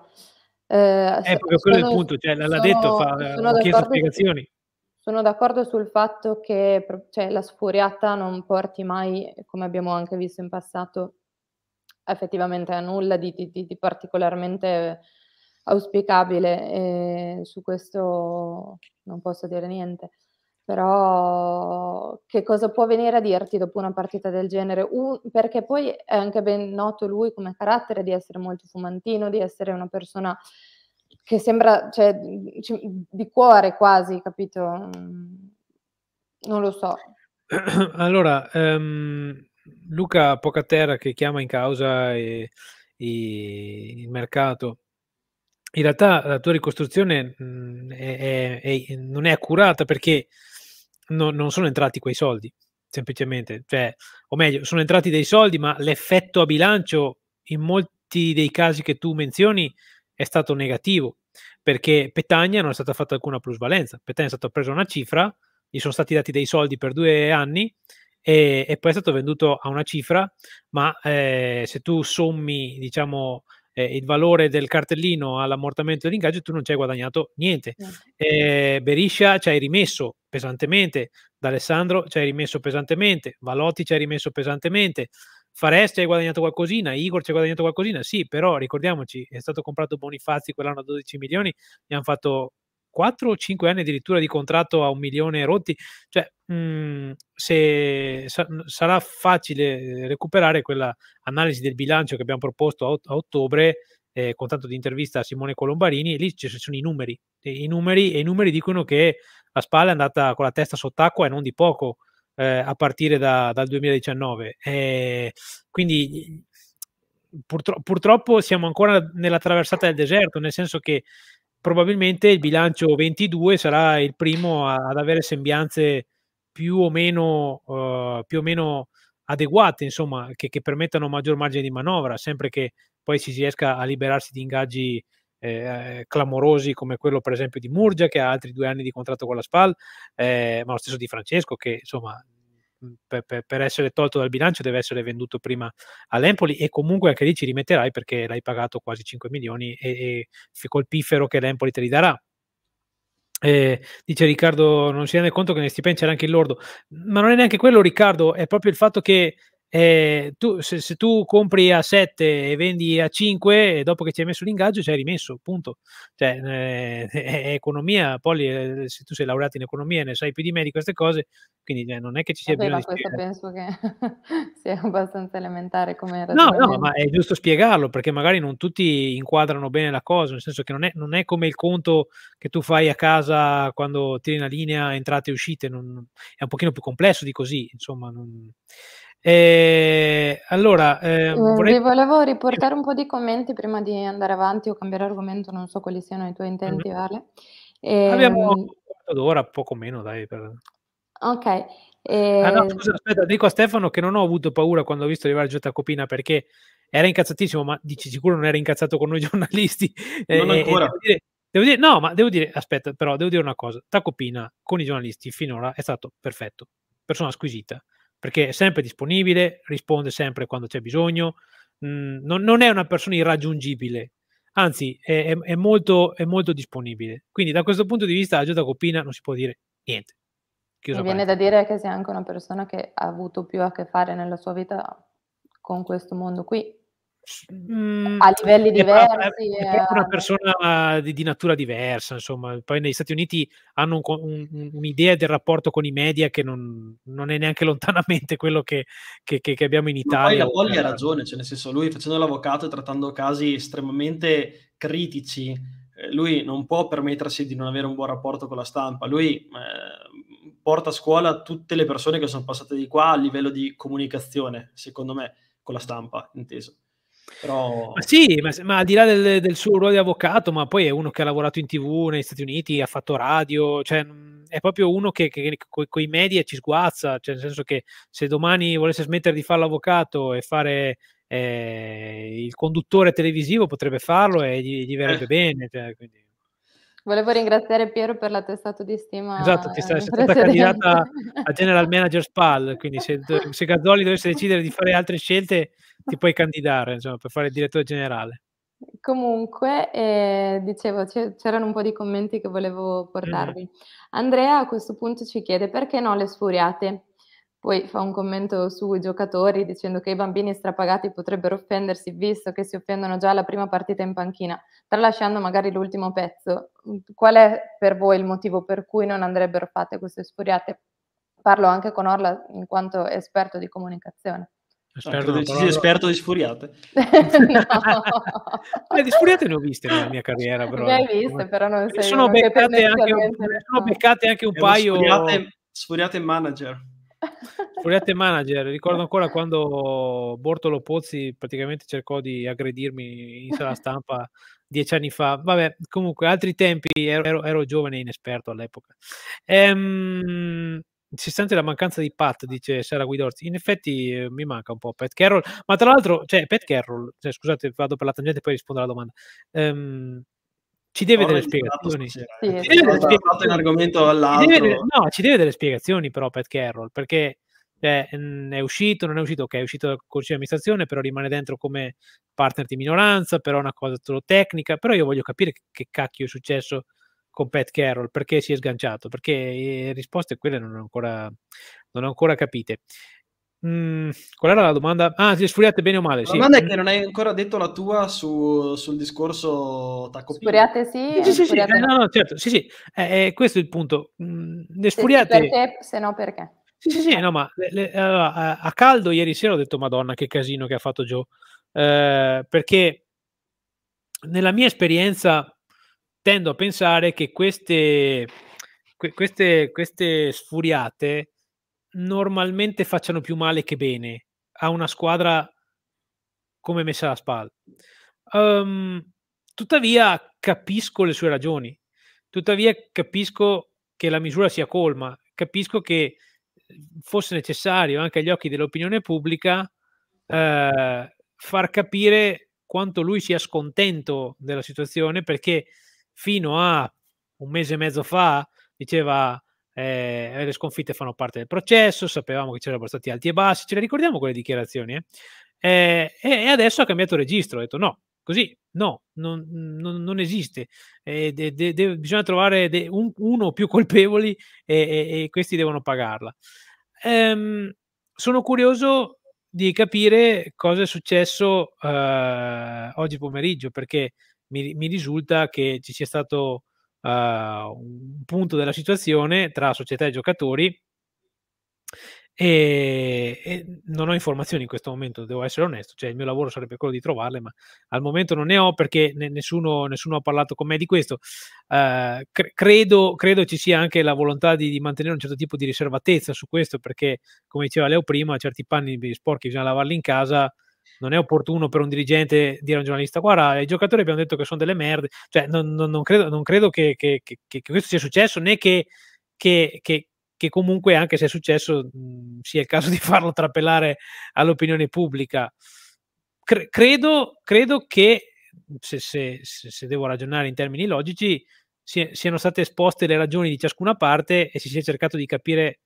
è proprio quello il punto, cioè, l'ha detto, ha chiesto spiegazioni. Sono d'accordo sul fatto che, cioè, la sfuriata non porti mai, come abbiamo anche visto in passato, effettivamente a nulla di particolarmente auspicabile, e su questo non posso dire niente, però che cosa può venire a dirti dopo una partita del genere? Perché poi è anche ben noto lui come carattere, di essere molto fumantino, di essere una persona che sembra, cioè, di cuore quasi, capito? Non lo so. Allora, Luca Pocaterra, che chiama in causa il mercato, in realtà la tua ricostruzione non è accurata, perché non sono entrati quei soldi, semplicemente, cioè, o meglio, sono entrati dei soldi, ma l'effetto a bilancio in molti dei casi che tu menzioni è stato negativo, perché Petagna non è stata fatta alcuna plusvalenza. Petagna è stata presa una cifra, gli sono stati dati dei soldi per 2 anni, e poi è stato venduto a una cifra, ma se tu sommi, diciamo, il valore del cartellino all'ammortamento dell'ingaggio, tu non ci hai guadagnato niente. Beriscia ci hai rimesso pesantemente, D'Alessandro ci hai rimesso pesantemente, Valotti ci hai rimesso pesantemente, Fares ci hai guadagnato qualcosina, Igor ci hai guadagnato qualcosina, sì, però ricordiamoci, è stato comprato Bonifazi quell'anno a 12 milioni, gli hanno fatto 4 o 5 anni addirittura di contratto a 1 milione rotti, cioè sarà facile recuperare quella analisi del bilancio che abbiamo proposto a ottobre, con tanto di intervista a Simone Colombarini, e lì ci sono i numeri dicono che la SPAL è andata con la testa sott'acqua, e non di poco, a partire dal 2019, quindi purtroppo siamo ancora nella traversata del deserto, nel senso che probabilmente il bilancio 22 sarà il primo ad avere sembianze più o meno adeguate, insomma, che permettano maggior margine di manovra, sempre che poi si riesca a liberarsi di ingaggi clamorosi, come quello per esempio di Murgia, che ha altri 2 anni di contratto con la SPAL, ma lo stesso di Francesco, che insomma per essere tolto dal bilancio deve essere venduto prima all'Empoli, e comunque anche lì ci rimetterai, perché l'hai pagato quasi 5 milioni, e col piffero che l'Empoli te li darà. Dice Riccardo, non si rende conto che nei stipendi c'era anche il lordo, ma non è neanche quello, Riccardo, è proprio il fatto che se tu compri a 7 e vendi a 5, e dopo che ci hai messo l'ingaggio ci hai rimesso, punto. Cioè, è economia, Poli, se tu sei laureato in economia ne sai più di me di queste cose, quindi non è che ci sia bisogno di spiegare. Penso che sia abbastanza elementare come ragionamento. No, ma è giusto spiegarlo, perché magari non tutti inquadrano bene la cosa, nel senso che non è come il conto che tu fai a casa quando tiri una linea entrate e uscite, è un pochino più complesso di così, insomma. Allora, volevo riportare un po' di commenti prima di andare avanti o cambiare argomento, non so quali siano i tuoi intenti, Vale. Abbiamo un quarto d'ora, poco meno, dai. Ok. No, scusa, aspetta, dico a Stefano che non ho avuto paura quando ho visto arrivare giù a Tacopina, perché era incazzatissimo, ma di sicuro non era incazzato con noi giornalisti. Non ancora. Devo dire, aspetta, però devo dire una cosa. Tacopina con i giornalisti finora è stato perfetto, persona squisita, perché è sempre disponibile, risponde sempre quando c'è bisogno, non è una persona irraggiungibile, anzi è molto disponibile. Quindi da questo punto di vista a Gio Tacopina non si può dire niente. Mi viene da dire che sia anche una persona che ha avuto più a che fare nella sua vita con questo mondo qui, a livelli diversi. È una persona di natura diversa, insomma. Poi negli Stati Uniti hanno un'idea del rapporto con i media che non è neanche lontanamente quello che abbiamo in Italia. Ma poi la Polly ha ragione, cioè nel senso, lui facendo l'avvocato e trattando casi estremamente critici, lui non può permettersi di non avere un buon rapporto con la stampa. Lui porta a scuola tutte le persone che sono passate di qua a livello di comunicazione, secondo me, con la stampa, inteso. Però... Ma al di là del suo ruolo di avvocato, ma poi è uno che ha lavorato in TV negli Stati Uniti, ha fatto radio, cioè è proprio uno che coi media ci sguazza, cioè nel senso che se domani volesse smettere di fare l'avvocato e fare il conduttore televisivo potrebbe farlo e gli verrebbe bene, cioè, quindi... Volevo ringraziare Piero per l'attestato di stima. Esatto, ti sei stata candidata a General Manager SPAL, quindi se Gazzoli dovesse decidere di fare altre scelte ti puoi candidare, insomma, per fare il direttore generale. Comunque, dicevo, c'erano un po' di commenti che volevo portarvi. Andrea a questo punto ci chiede perché no le sfuriate? Poi fa un commento sui giocatori dicendo che i bambini strapagati potrebbero offendersi visto che si offendono già alla prima partita in panchina, tralasciando magari l'ultimo pezzo. Qual è per voi il motivo per cui non andrebbero fatte queste sfuriate? Parlo anche con Orla in quanto esperto di comunicazione. Esperto di sfuriate. Di sfuriate ne ho viste nella mia carriera, però. Ne hai viste, però non sei... Sono beccate anche un paio... Sfuriate manager. Sfuriate manager, ricordo ancora quando Bortolo Pozzi praticamente cercò di aggredirmi in sala stampa 10 anni fa. Vabbè, comunque, altri tempi, ero giovane e inesperto all'epoca. Si sente la mancanza di Pat, dice Sara Guidorzi. In effetti mi manca un po' Pat Karrol, ma tra l'altro, cioè Pat Karrol, cioè, scusate, vado per la tangente e poi rispondo alla domanda. Ci deve delle spiegazioni. Ci deve delle spiegazioni però Pat Karrol, perché è uscito, non è uscito, ok, è uscito dal consiglio di amministrazione, però rimane dentro come partner di minoranza, però è una cosa solo tecnica. Però io voglio capire che cacchio è successo con Pat Karrol, perché si è sganciato, perché le risposte quelle non ho ancora capite. Qual era la domanda? Si sfuriate bene o male? La domanda è che non hai ancora detto la tua sul discorso Tacopina. Sfuriate sì? Sfuriate sì. No, certo, sì. Questo è il punto. Le sfuriate... Perché, se no perché? Sì, no, ma a caldo ieri sera ho detto Madonna, che casino che ha fatto Joe. Perché nella mia esperienza tendo a pensare che queste sfuriate normalmente facciano più male che bene a una squadra come messa alla SPAL. Tuttavia capisco le sue ragioni, tuttavia capisco che la misura sia colma, capisco che fosse necessario anche agli occhi dell'opinione pubblica far capire quanto lui sia scontento della situazione, perché fino a un mese e mezzo fa diceva le sconfitte fanno parte del processo, sapevamo che c'erano stati alti e bassi, ce le ricordiamo quelle dichiarazioni, e adesso ha cambiato registro, ha detto no, così no, non esiste. Bisogna trovare uno o più colpevoli e questi devono pagarla. Sono curioso di capire cosa è successo oggi pomeriggio, perché mi risulta che ci sia stato un punto della situazione tra società e giocatori, e non ho informazioni in questo momento, devo essere onesto, cioè il mio lavoro sarebbe quello di trovarle, ma al momento non ne ho, perché nessuno ha parlato con me di questo. Credo ci sia anche la volontà di mantenere un certo tipo di riservatezza su questo, perché come diceva Leo prima, certi panni sporchi bisogna lavarli in casa, non è opportuno per un dirigente dire a un giornalista: guarda, ai giocatori abbiamo detto che sono delle merde, cioè non credo che questo sia successo, né che comunque, anche se è successo, sia il caso di farlo trapelare all'opinione pubblica. Credo che, se devo ragionare in termini logici, siano state esposte le ragioni di ciascuna parte e si sia cercato di capire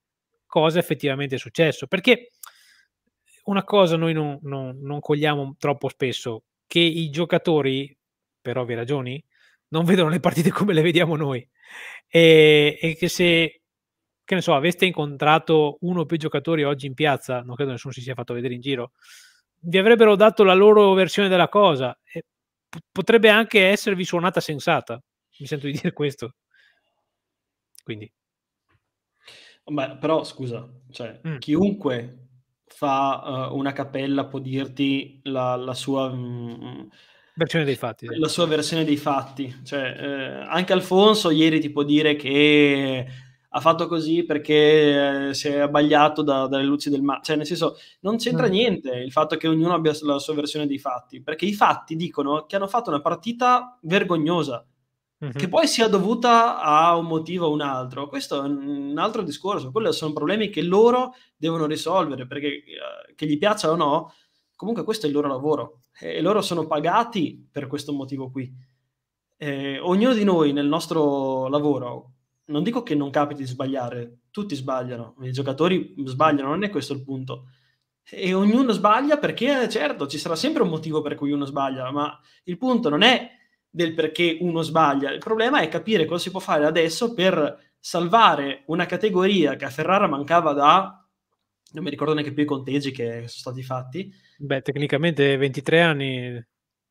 cosa effettivamente è successo. Perché una cosa noi non cogliamo troppo spesso, che i giocatori, per ovvie ragioni, non vedono le partite come le vediamo noi, e che se... che ne so, aveste incontrato uno o più giocatori oggi in piazza, non credo nessuno si sia fatto vedere in giro, vi avrebbero dato la loro versione della cosa, e potrebbe anche esservi suonata sensata, mi sento di dire questo. Quindi. Beh, però scusa, cioè, chiunque fa una cappella può dirti la sua... versione dei fatti, sì. La sua versione dei fatti. Cioè, anche Alfonso ieri ti può dire che... ha fatto così perché si è abbagliato dalle luci del mare. Cioè, nel senso, non c'entra niente il fatto che ognuno abbia la sua versione dei fatti, perché i fatti dicono che hanno fatto una partita vergognosa, che poi sia dovuta a un motivo o un altro. Questo è un altro discorso. Quelli sono problemi che loro devono risolvere, perché che gli piaccia o no, comunque questo è il loro lavoro, e loro sono pagati per questo motivo qui. Ognuno di noi nel nostro lavoro... non dico che non capiti di sbagliare, tutti sbagliano, i giocatori sbagliano, non è questo il punto, e ognuno sbaglia perché, certo, ci sarà sempre un motivo per cui uno sbaglia, ma il punto non è del perché uno sbaglia, il problema è capire cosa si può fare adesso per salvare una categoria che a Ferrara mancava da, non mi ricordo neanche più i conteggi che sono stati fatti. Beh, tecnicamente 23 anni.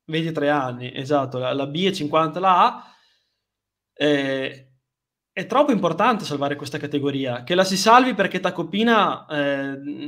23 anni, esatto, la B e 50 la A. È troppo importante salvare questa categoria, che la si salvi perché Tacopina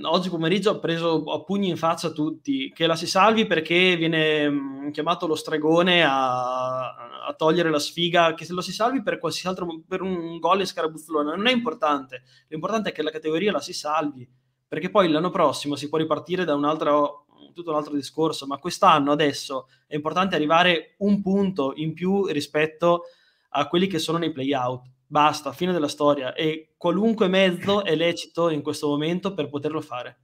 oggi pomeriggio ha preso a pugni in faccia tutti, che la si salvi perché viene chiamato lo stregone a togliere la sfiga, che se lo si salvi per qualsiasi altro, per un gol in scarabuzzolone, non è importante. L'importante è che la categoria la si salvi, perché poi l'anno prossimo si può ripartire da tutto un altro discorso, ma quest'anno adesso è importante arrivare un punto in più rispetto a quelli che sono nei play-out. Basta, fine della storia, e qualunque mezzo è lecito in questo momento per poterlo fare.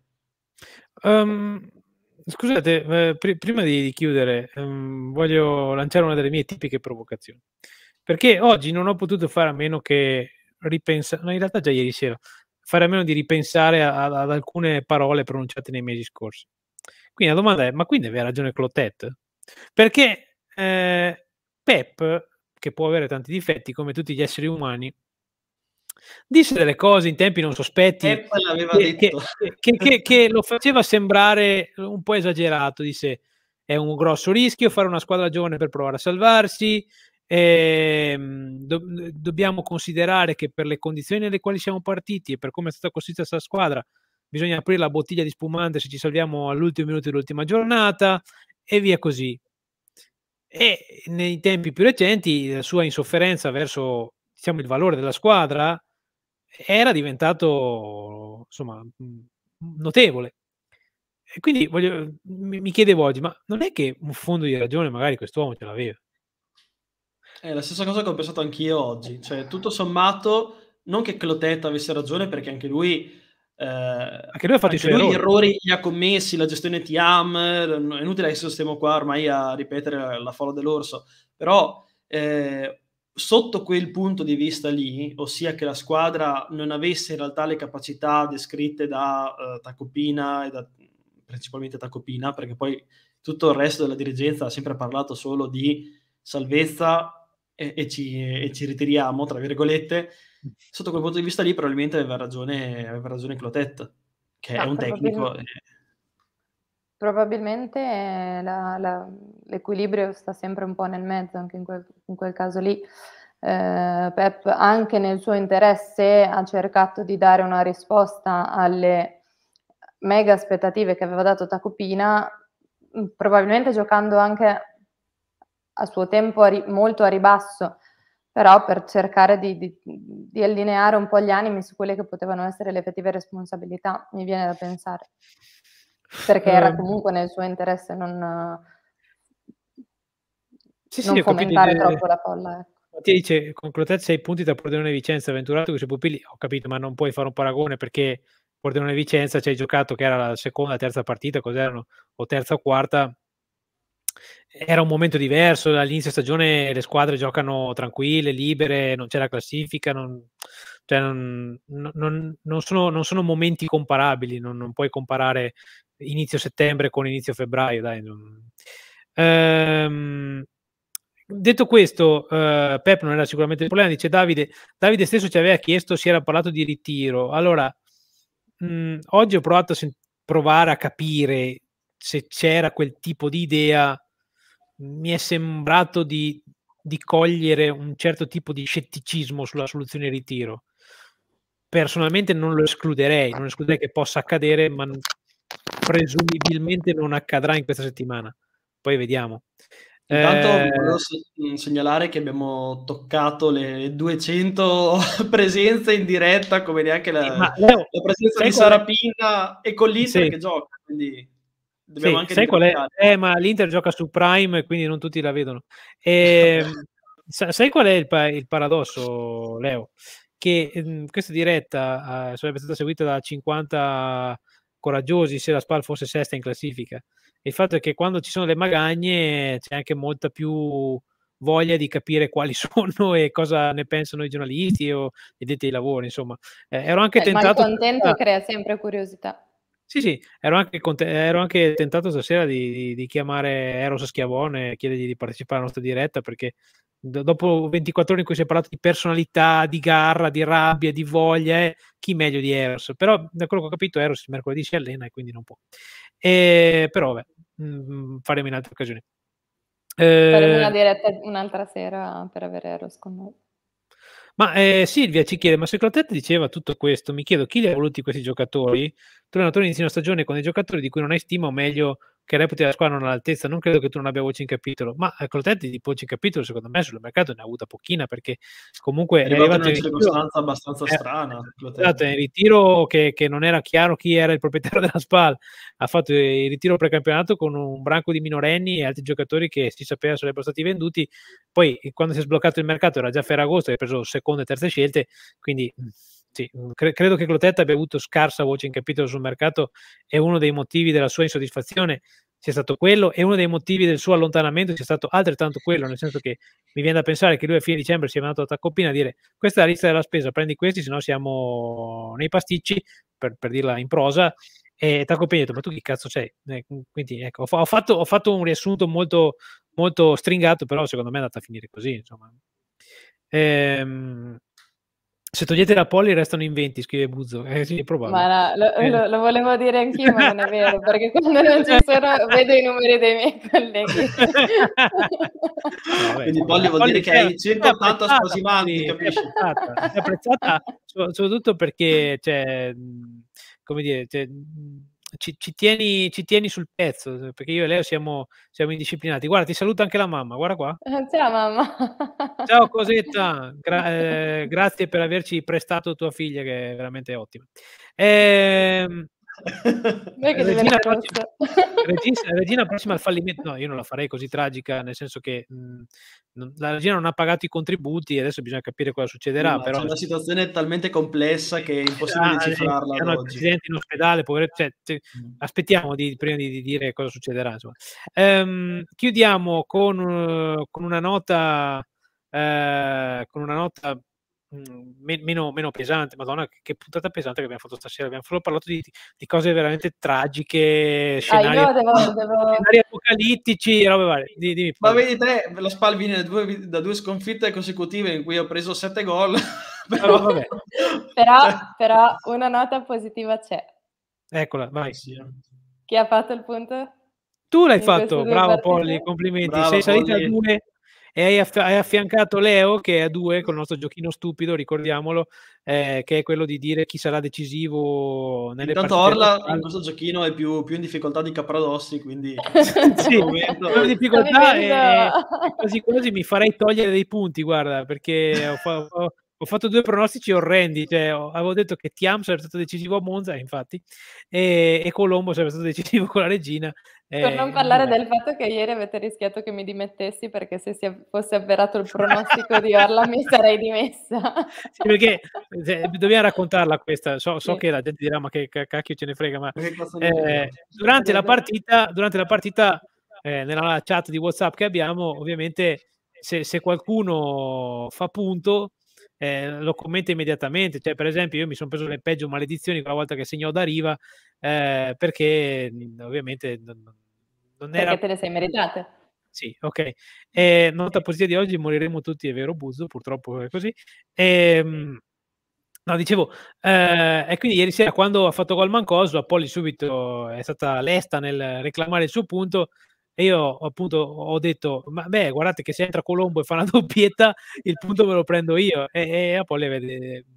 Scusate, prima di chiudere voglio lanciare una delle mie tipiche provocazioni, perché oggi non ho potuto fare a meno che ripensare, no, in realtà già ieri sera, fare a meno di ripensare ad alcune parole pronunciate nei mesi scorsi. Quindi la domanda è: ma quindi aveva ragione Clotet? Perché Pep, che può avere tanti difetti come tutti gli esseri umani, disse delle cose in tempi non sospetti che lo faceva sembrare un po' esagerato. Disse: è un grosso rischio fare una squadra giovane per provare a salvarsi, dobbiamo considerare che per le condizioni nelle quali siamo partiti e per come è stata costruita questa squadra bisogna aprire la bottiglia di spumante se ci salviamo all'ultimo minuto dell'ultima giornata, e via così. E nei tempi più recenti la sua insofferenza verso, diciamo, il valore della squadra era diventato, insomma, notevole. E quindi mi chiedevo oggi: ma non è che un fondo di ragione magari quest'uomo ce l'aveva? È la stessa cosa che ho pensato anch'io oggi, cioè tutto sommato non che Clotet avesse ragione, perché anche lui... ha fatto gli errori li ha commessi, la gestione Tiam, è inutile che stiamo qua ormai a ripetere la folla dell'orso, però sotto quel punto di vista lì, ossia che la squadra non avesse in realtà le capacità descritte da Tacopina e da principalmente Tacopina, perché poi tutto il resto della dirigenza ha sempre parlato solo di salvezza e ci ritiriamo, tra virgolette. Sotto quel punto di vista lì probabilmente aveva ragione Clotet, che è un tecnico. Probabilmente l'equilibrio sta sempre un po' nel mezzo, anche in quel caso lì. Pep, anche nel suo interesse, ha cercato di dare una risposta alle mega aspettative che aveva dato Tacopina, probabilmente giocando anche a suo tempo molto a ribasso, però per cercare di allineare un po' gli animi su quelle che potevano essere le effettive responsabilità, mi viene da pensare. Perché era comunque nel suo interesse non fomentare troppo la folla. Ecco. Ti dice, con Clotet 6 punti tra Pordenone e Vicenza, Venturato che c'è Pupilli, ho capito, ma non puoi fare un paragone perché Pordenone e Vicenza ci hai giocato che era la seconda, terza partita, cos'erano? O terza o quarta. Era un momento diverso, all'inizio stagione le squadre giocano tranquille, libere, non c'è la classifica, non sono momenti comparabili, non puoi comparare inizio settembre con inizio febbraio, dai. Detto questo, Pep non era sicuramente il problema, dice Davide stesso ci aveva chiesto, si era parlato di ritiro. Allora oggi ho provato a provare a capire se c'era quel tipo di idea, mi è sembrato di cogliere un certo tipo di scetticismo sulla soluzione ritiro. Personalmente non escluderei che possa accadere, ma presumibilmente non accadrà in questa settimana, poi vediamo. Intanto volevo segnalare che abbiamo toccato le 200 presenze in diretta, come neanche la presenza di Sarapina e con l'Inter che gioca, quindi dobbiamo anche sai qual è? Ma l'Inter gioca su Prime, quindi non tutti la vedono. Sai qual è il paradosso, Leo? Che questa diretta sarebbe stata seguita da 50 coraggiosi se la SPAL fosse sesta in classifica. E il fatto è che quando ci sono le magagne c'è anche molta più voglia di capire quali sono e cosa ne pensano i giornalisti o gli addetti ai lavori, insomma. Ero anche tentato... Ma il contento crea sempre curiosità. Sì, ero anche tentato stasera di chiamare Eros Schiavone e chiedergli di partecipare alla nostra diretta, perché dopo 24 ore in cui si è parlato di personalità, di garra, di rabbia, di voglia, chi meglio di Eros? Però da quello che ho capito Eros mercoledì si allena e quindi non può. Però vabbè, faremo in altre occasioni. Faremo una diretta un'altra sera per avere Eros con noi. Ma Silvia ci chiede, ma se Clotet diceva tutto questo, mi chiedo chi li ha voluti questi giocatori? Tornatore inizia una stagione con dei giocatori di cui non hai stima, o meglio che reputi la squadra non all'altezza, non credo che tu non abbia voce in capitolo. Ma Clotet di voce in capitolo secondo me sul mercato ne ha avuta pochina, perché comunque è arrivato in una circostanza abbastanza strana. Esatto, in ritiro che non era chiaro chi era il proprietario della SPAL, ha fatto il ritiro precampionato con un branco di minorenni e altri giocatori che si sapeva sarebbero stati venduti, poi quando si è sbloccato il mercato era già Ferragosto che ha preso seconda e terza scelte, quindi sì, credo che Clotet abbia avuto scarsa voce in capitolo sul mercato e uno dei motivi della sua insoddisfazione sia stato quello, e uno dei motivi del suo allontanamento sia stato altrettanto quello, nel senso che mi viene da pensare che lui a fine dicembre sia andato a Tacopina a dire questa è la lista della spesa, prendi questi, se no siamo nei pasticci, per dirla in prosa, e Tacopina ha detto ma tu chi cazzo sei? Quindi ecco, ho fatto un riassunto molto, molto stringato, però secondo me è andata a finire così, insomma. Se togliete la Polly restano in 20, scrive Buzzo. Sì, è probabile. Ma no, lo volevo dire anch'io, ma non è vero, perché quando non ci sono vedo i numeri dei miei colleghi. No, quindi Polly vuol dire che hai 180 sposimani, capisci? È apprezzata soprattutto perché, cioè, come dire, cioè, ci tieni sul pezzo, perché io e Leo siamo indisciplinati. Guarda, ti saluta anche la mamma, guarda qua. Ciao mamma. Ciao Cosetta, grazie per averci prestato tua figlia che è veramente ottima. Regina prossima al fallimento, no, io non la farei così tragica, nel senso che la Regina non ha pagato i contributi e adesso bisogna capire cosa succederà, no, però cioè, la situazione è talmente complessa che è impossibile decifrarla. C'è un presidente in ospedale, poveretto, cioè, aspettiamo prima di dire cosa succederà, insomma. Chiudiamo con una nota meno pesante. Madonna, che puntata pesante che abbiamo fatto stasera. Abbiamo solo parlato di cose veramente tragiche, scenari, scenari apocalittici, robe varie. Ma vedi te, la SPAL viene da due sconfitte consecutive in cui ho preso 7 gol. Però, vabbè. però una nota positiva c'è. Eccola, vai. Chi ha fatto il punto? Tu l'hai fatto, bravo Polly, complimenti. Bravo, sei salita a 2 e hai affiancato Leo che è a 2 con il nostro giochino stupido, ricordiamolo, che è quello di dire chi sarà decisivo nelle partite. Intanto Orla in questo giochino è più in difficoltà di Capradossi, quindi sì, in difficoltà e quasi mi farei togliere dei punti, guarda, perché ho fatto 2 pronostici orrendi, cioè, avevo detto che Tiamo sarebbe stato decisivo a Monza, infatti, e Colombo sarebbe stato decisivo con la Reggina. Per non parlare del fatto che ieri avete rischiato che mi dimettessi, perché se si fosse avverato il pronostico di Orla mi sarei dimessa. Sì, perché dobbiamo raccontarla questa, so sì. Che la gente dirà ma che cacchio ce ne frega, ma durante la partita nella chat di WhatsApp che abbiamo, ovviamente se qualcuno fa punto, lo commenta immediatamente, cioè per esempio io mi sono preso le peggio maledizioni quella volta che segnò Da Riva, perché ovviamente non era... Perché te le sei meritate. Sì, ok. Nota positiva di oggi, moriremo tutti, è vero Buzzo, purtroppo è così. No, dicevo, e quindi ieri sera quando ha fatto gol Mancosu, a Polly subito è stata lesta nel reclamare il suo punto, e io appunto ho detto ma beh, guardate che se entra Colombo e fa una doppietta il punto me lo prendo io, e poi mi ha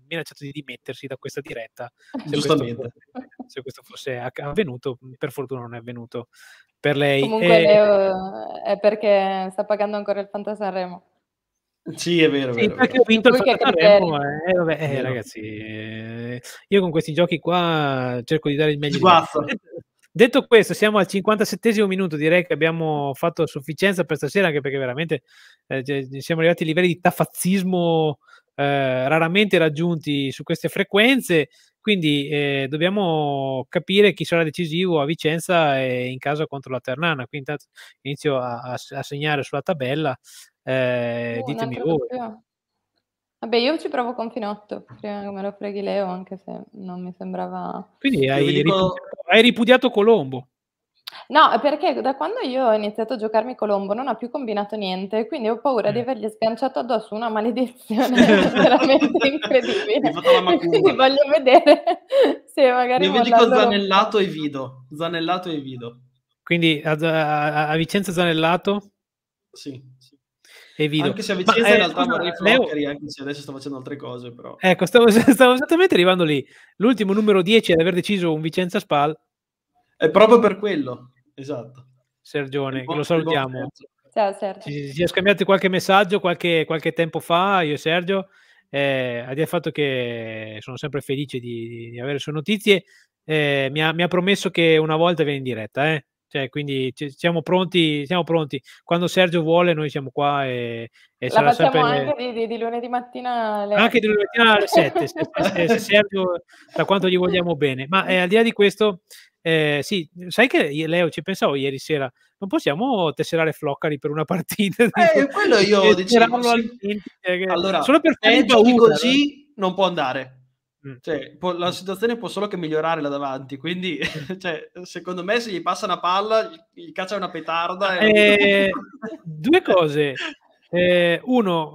minacciato di dimettersi da questa diretta se questo fosse avvenuto. Per fortuna non è avvenuto per lei. Comunque Leo è perché sta pagando ancora il Fanta Sanremo. Sì, è vero, sì, perché ho vinto il Fanta Sanremo, vabbè, ragazzi, io con questi giochi qua cerco di dare il meglio. Detto questo, siamo al 57° minuto, direi che abbiamo fatto a sufficienza per stasera, anche perché veramente siamo arrivati a livelli di tafazzismo raramente raggiunti su queste frequenze, quindi dobbiamo capire chi sarà decisivo a Vicenza e in casa contro la Ternana. Quindi intanto inizio a segnare sulla tabella, ditemi voi. Vabbè, io ci provo con Finotto, prima che me lo freghi Leo, anche se non mi sembrava... Quindi hai ripudiato Colombo? No, perché da quando io ho iniziato a giocarmi Colombo non ha più combinato niente, quindi ho paura di avergli sganciato addosso una maledizione veramente incredibile. Quindi voglio vedere se magari... Io vedi con Zanellato e Vido. Zanellato e Vido. Quindi a Vicenza Zanellato? Sì. E Vido. Anche se a Vicenza in realtà vorrei floccare, anche se adesso sto facendo altre cose, però. Ecco, stavo esattamente arrivando lì. L'ultimo numero 10 ad aver deciso un Vicenza SPAL. È proprio per quello, esatto. Sergione, che lo salutiamo. Ciao Sergio. Ci siamo scambiati qualche messaggio qualche tempo fa, io e Sergio, al fatto che sono sempre felice di avere sue notizie. Mi ha promesso che una volta viene in diretta, quindi siamo pronti quando Sergio vuole, noi siamo qua e la facciamo sempre... anche di lunedì mattina alle... anche di lunedì mattina alle 7 se Sergio, da quanto gli vogliamo bene. Ma al di là di questo, sì, sai che Leo, ci pensavo ieri sera, non possiamo tesserare Floccari per una partita, quello io dicevo, sì. Allora, solo per così non può andare. Cioè, la situazione può solo che migliorare là davanti, quindi cioè, secondo me se gli passa una palla gli caccia una petarda e... Due cose, uno,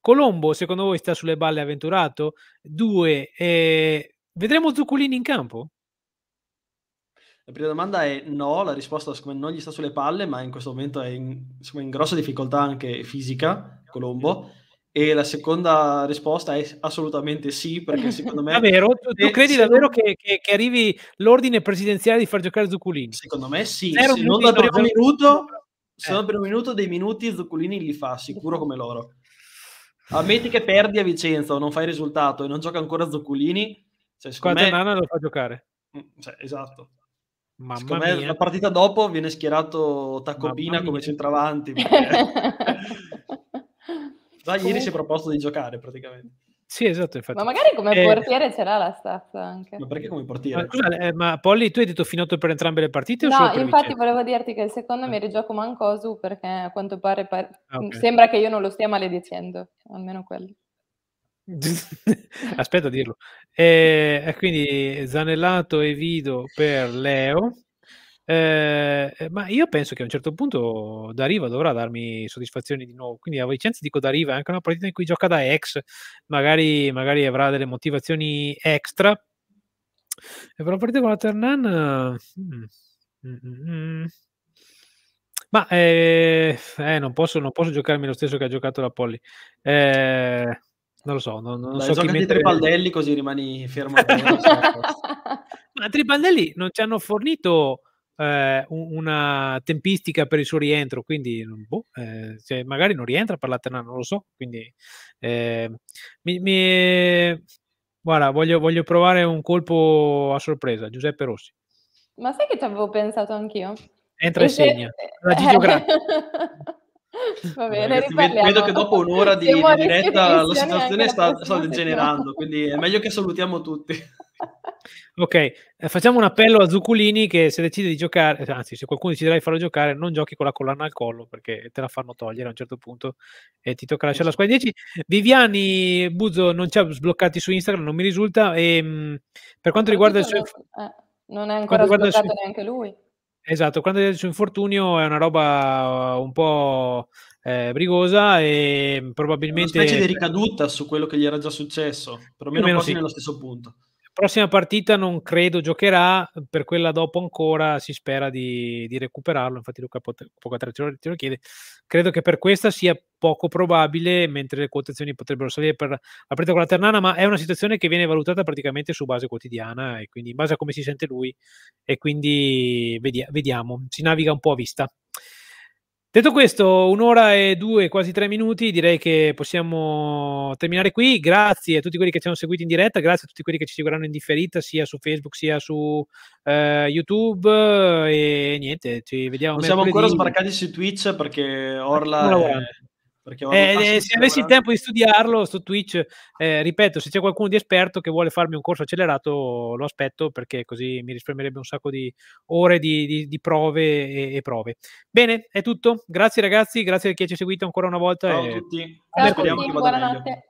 Colombo secondo voi sta sulle balle avventurato? Due, vedremo Zuccolini in campo? La prima domanda è no, la risposta non gli sta sulle palle, ma in questo momento è in grossa difficoltà anche fisica Colombo. E la seconda risposta è assolutamente sì, perché secondo me... Davvero? Tu credi davvero che arrivi l'ordine presidenziale di far giocare Zuccolini? Secondo me sì, se non dal primo minuto, se non dal primo minuto dei minuti Zuccolini li fa, sicuro come loro. Ammetti che perdi a Vicenza o non fai risultato e non gioca ancora Zuccolini, cioè, secondo me... Nana lo fa giocare. Cioè, esatto. Mamma secondo me mia. La partita dopo viene schierato Tacopina come centravanti. Perché... ieri si è proposto di giocare praticamente. Sì, esatto, infatti. Ma magari come portiere ce l'ha la stazza anche. Ma perché come portiere? Ma Polly, tu hai detto Finotto per entrambe le partite? No, o solo per infatti Vicenza? Volevo dirti che il secondo mi rigioco Mancosu, perché a quanto pare sembra che io non lo stia maledicendo, almeno quello. Aspetta a dirlo. Quindi Zanellato e Vido per Leo. Ma io penso che a un certo punto Da Riva dovrà darmi soddisfazioni di nuovo, quindi a Vicenza dico Da Riva, è anche una partita in cui gioca da ex, magari avrà delle motivazioni extra, e però la partita con la Ternana ma non posso giocarmi lo stesso che ha giocato la Polly, non lo so, non so chi mette... Tribaldelli, così rimani fermo a ma Tribaldelli non ci hanno fornito una tempistica per il suo rientro, quindi cioè, magari non rientra per la Ternana, non lo so, quindi guarda, voglio provare un colpo a sorpresa, Giuseppe Rossi. Ma sai che ci avevo pensato anch'io? Entra e segna la Gigiografica. Va bene, ragazzi, vedo che dopo un'ora di diretta la situazione sta degenerando, quindi è meglio che salutiamo tutti. Ok, facciamo un appello a Zuccolini, che se decide di giocare, anzi se qualcuno deciderà di farlo giocare, non giochi con la collana al collo, perché te la fanno togliere a un certo punto e ti tocca lasciare la squadra 10. Viviani Buzzo non ci ha sbloccati su Instagram, non mi risulta, e per quanto riguarda il suo non è ancora sbloccato neanche lui. Esatto, quando il suo infortunio è una roba un po' brigosa e probabilmente... Una specie di ricaduta su quello che gli era già successo, perlomeno un po' nello stesso punto. Prossima partita non credo giocherà, per quella dopo ancora si spera di recuperarlo, infatti Luca Pocatrà te lo chiede, credo che per questa sia poco probabile, mentre le quotazioni potrebbero salire per la partita con la Ternana, ma è una situazione che viene valutata praticamente su base quotidiana e quindi in base a come si sente lui, e quindi vediamo, si naviga un po' a vista. Detto questo, 1 ora e 2, quasi 3 minuti, direi che possiamo terminare qui. Grazie a tutti quelli che ci hanno seguito in diretta, grazie a tutti quelli che ci seguiranno in differita, sia su Facebook sia su YouTube, e niente, ci vediamo. Non siamo ancora sbarcati su Twitch perché Orla... se avessi il tempo di studiarlo su Twitch, ripeto, se c'è qualcuno di esperto che vuole farmi un corso accelerato lo aspetto, perché così mi risparmierebbe un sacco di ore di prove e prove. Bene, è tutto, grazie ragazzi, grazie a chi ci ha seguito ancora una volta, ciao a tutti, speriamo che vada meglio.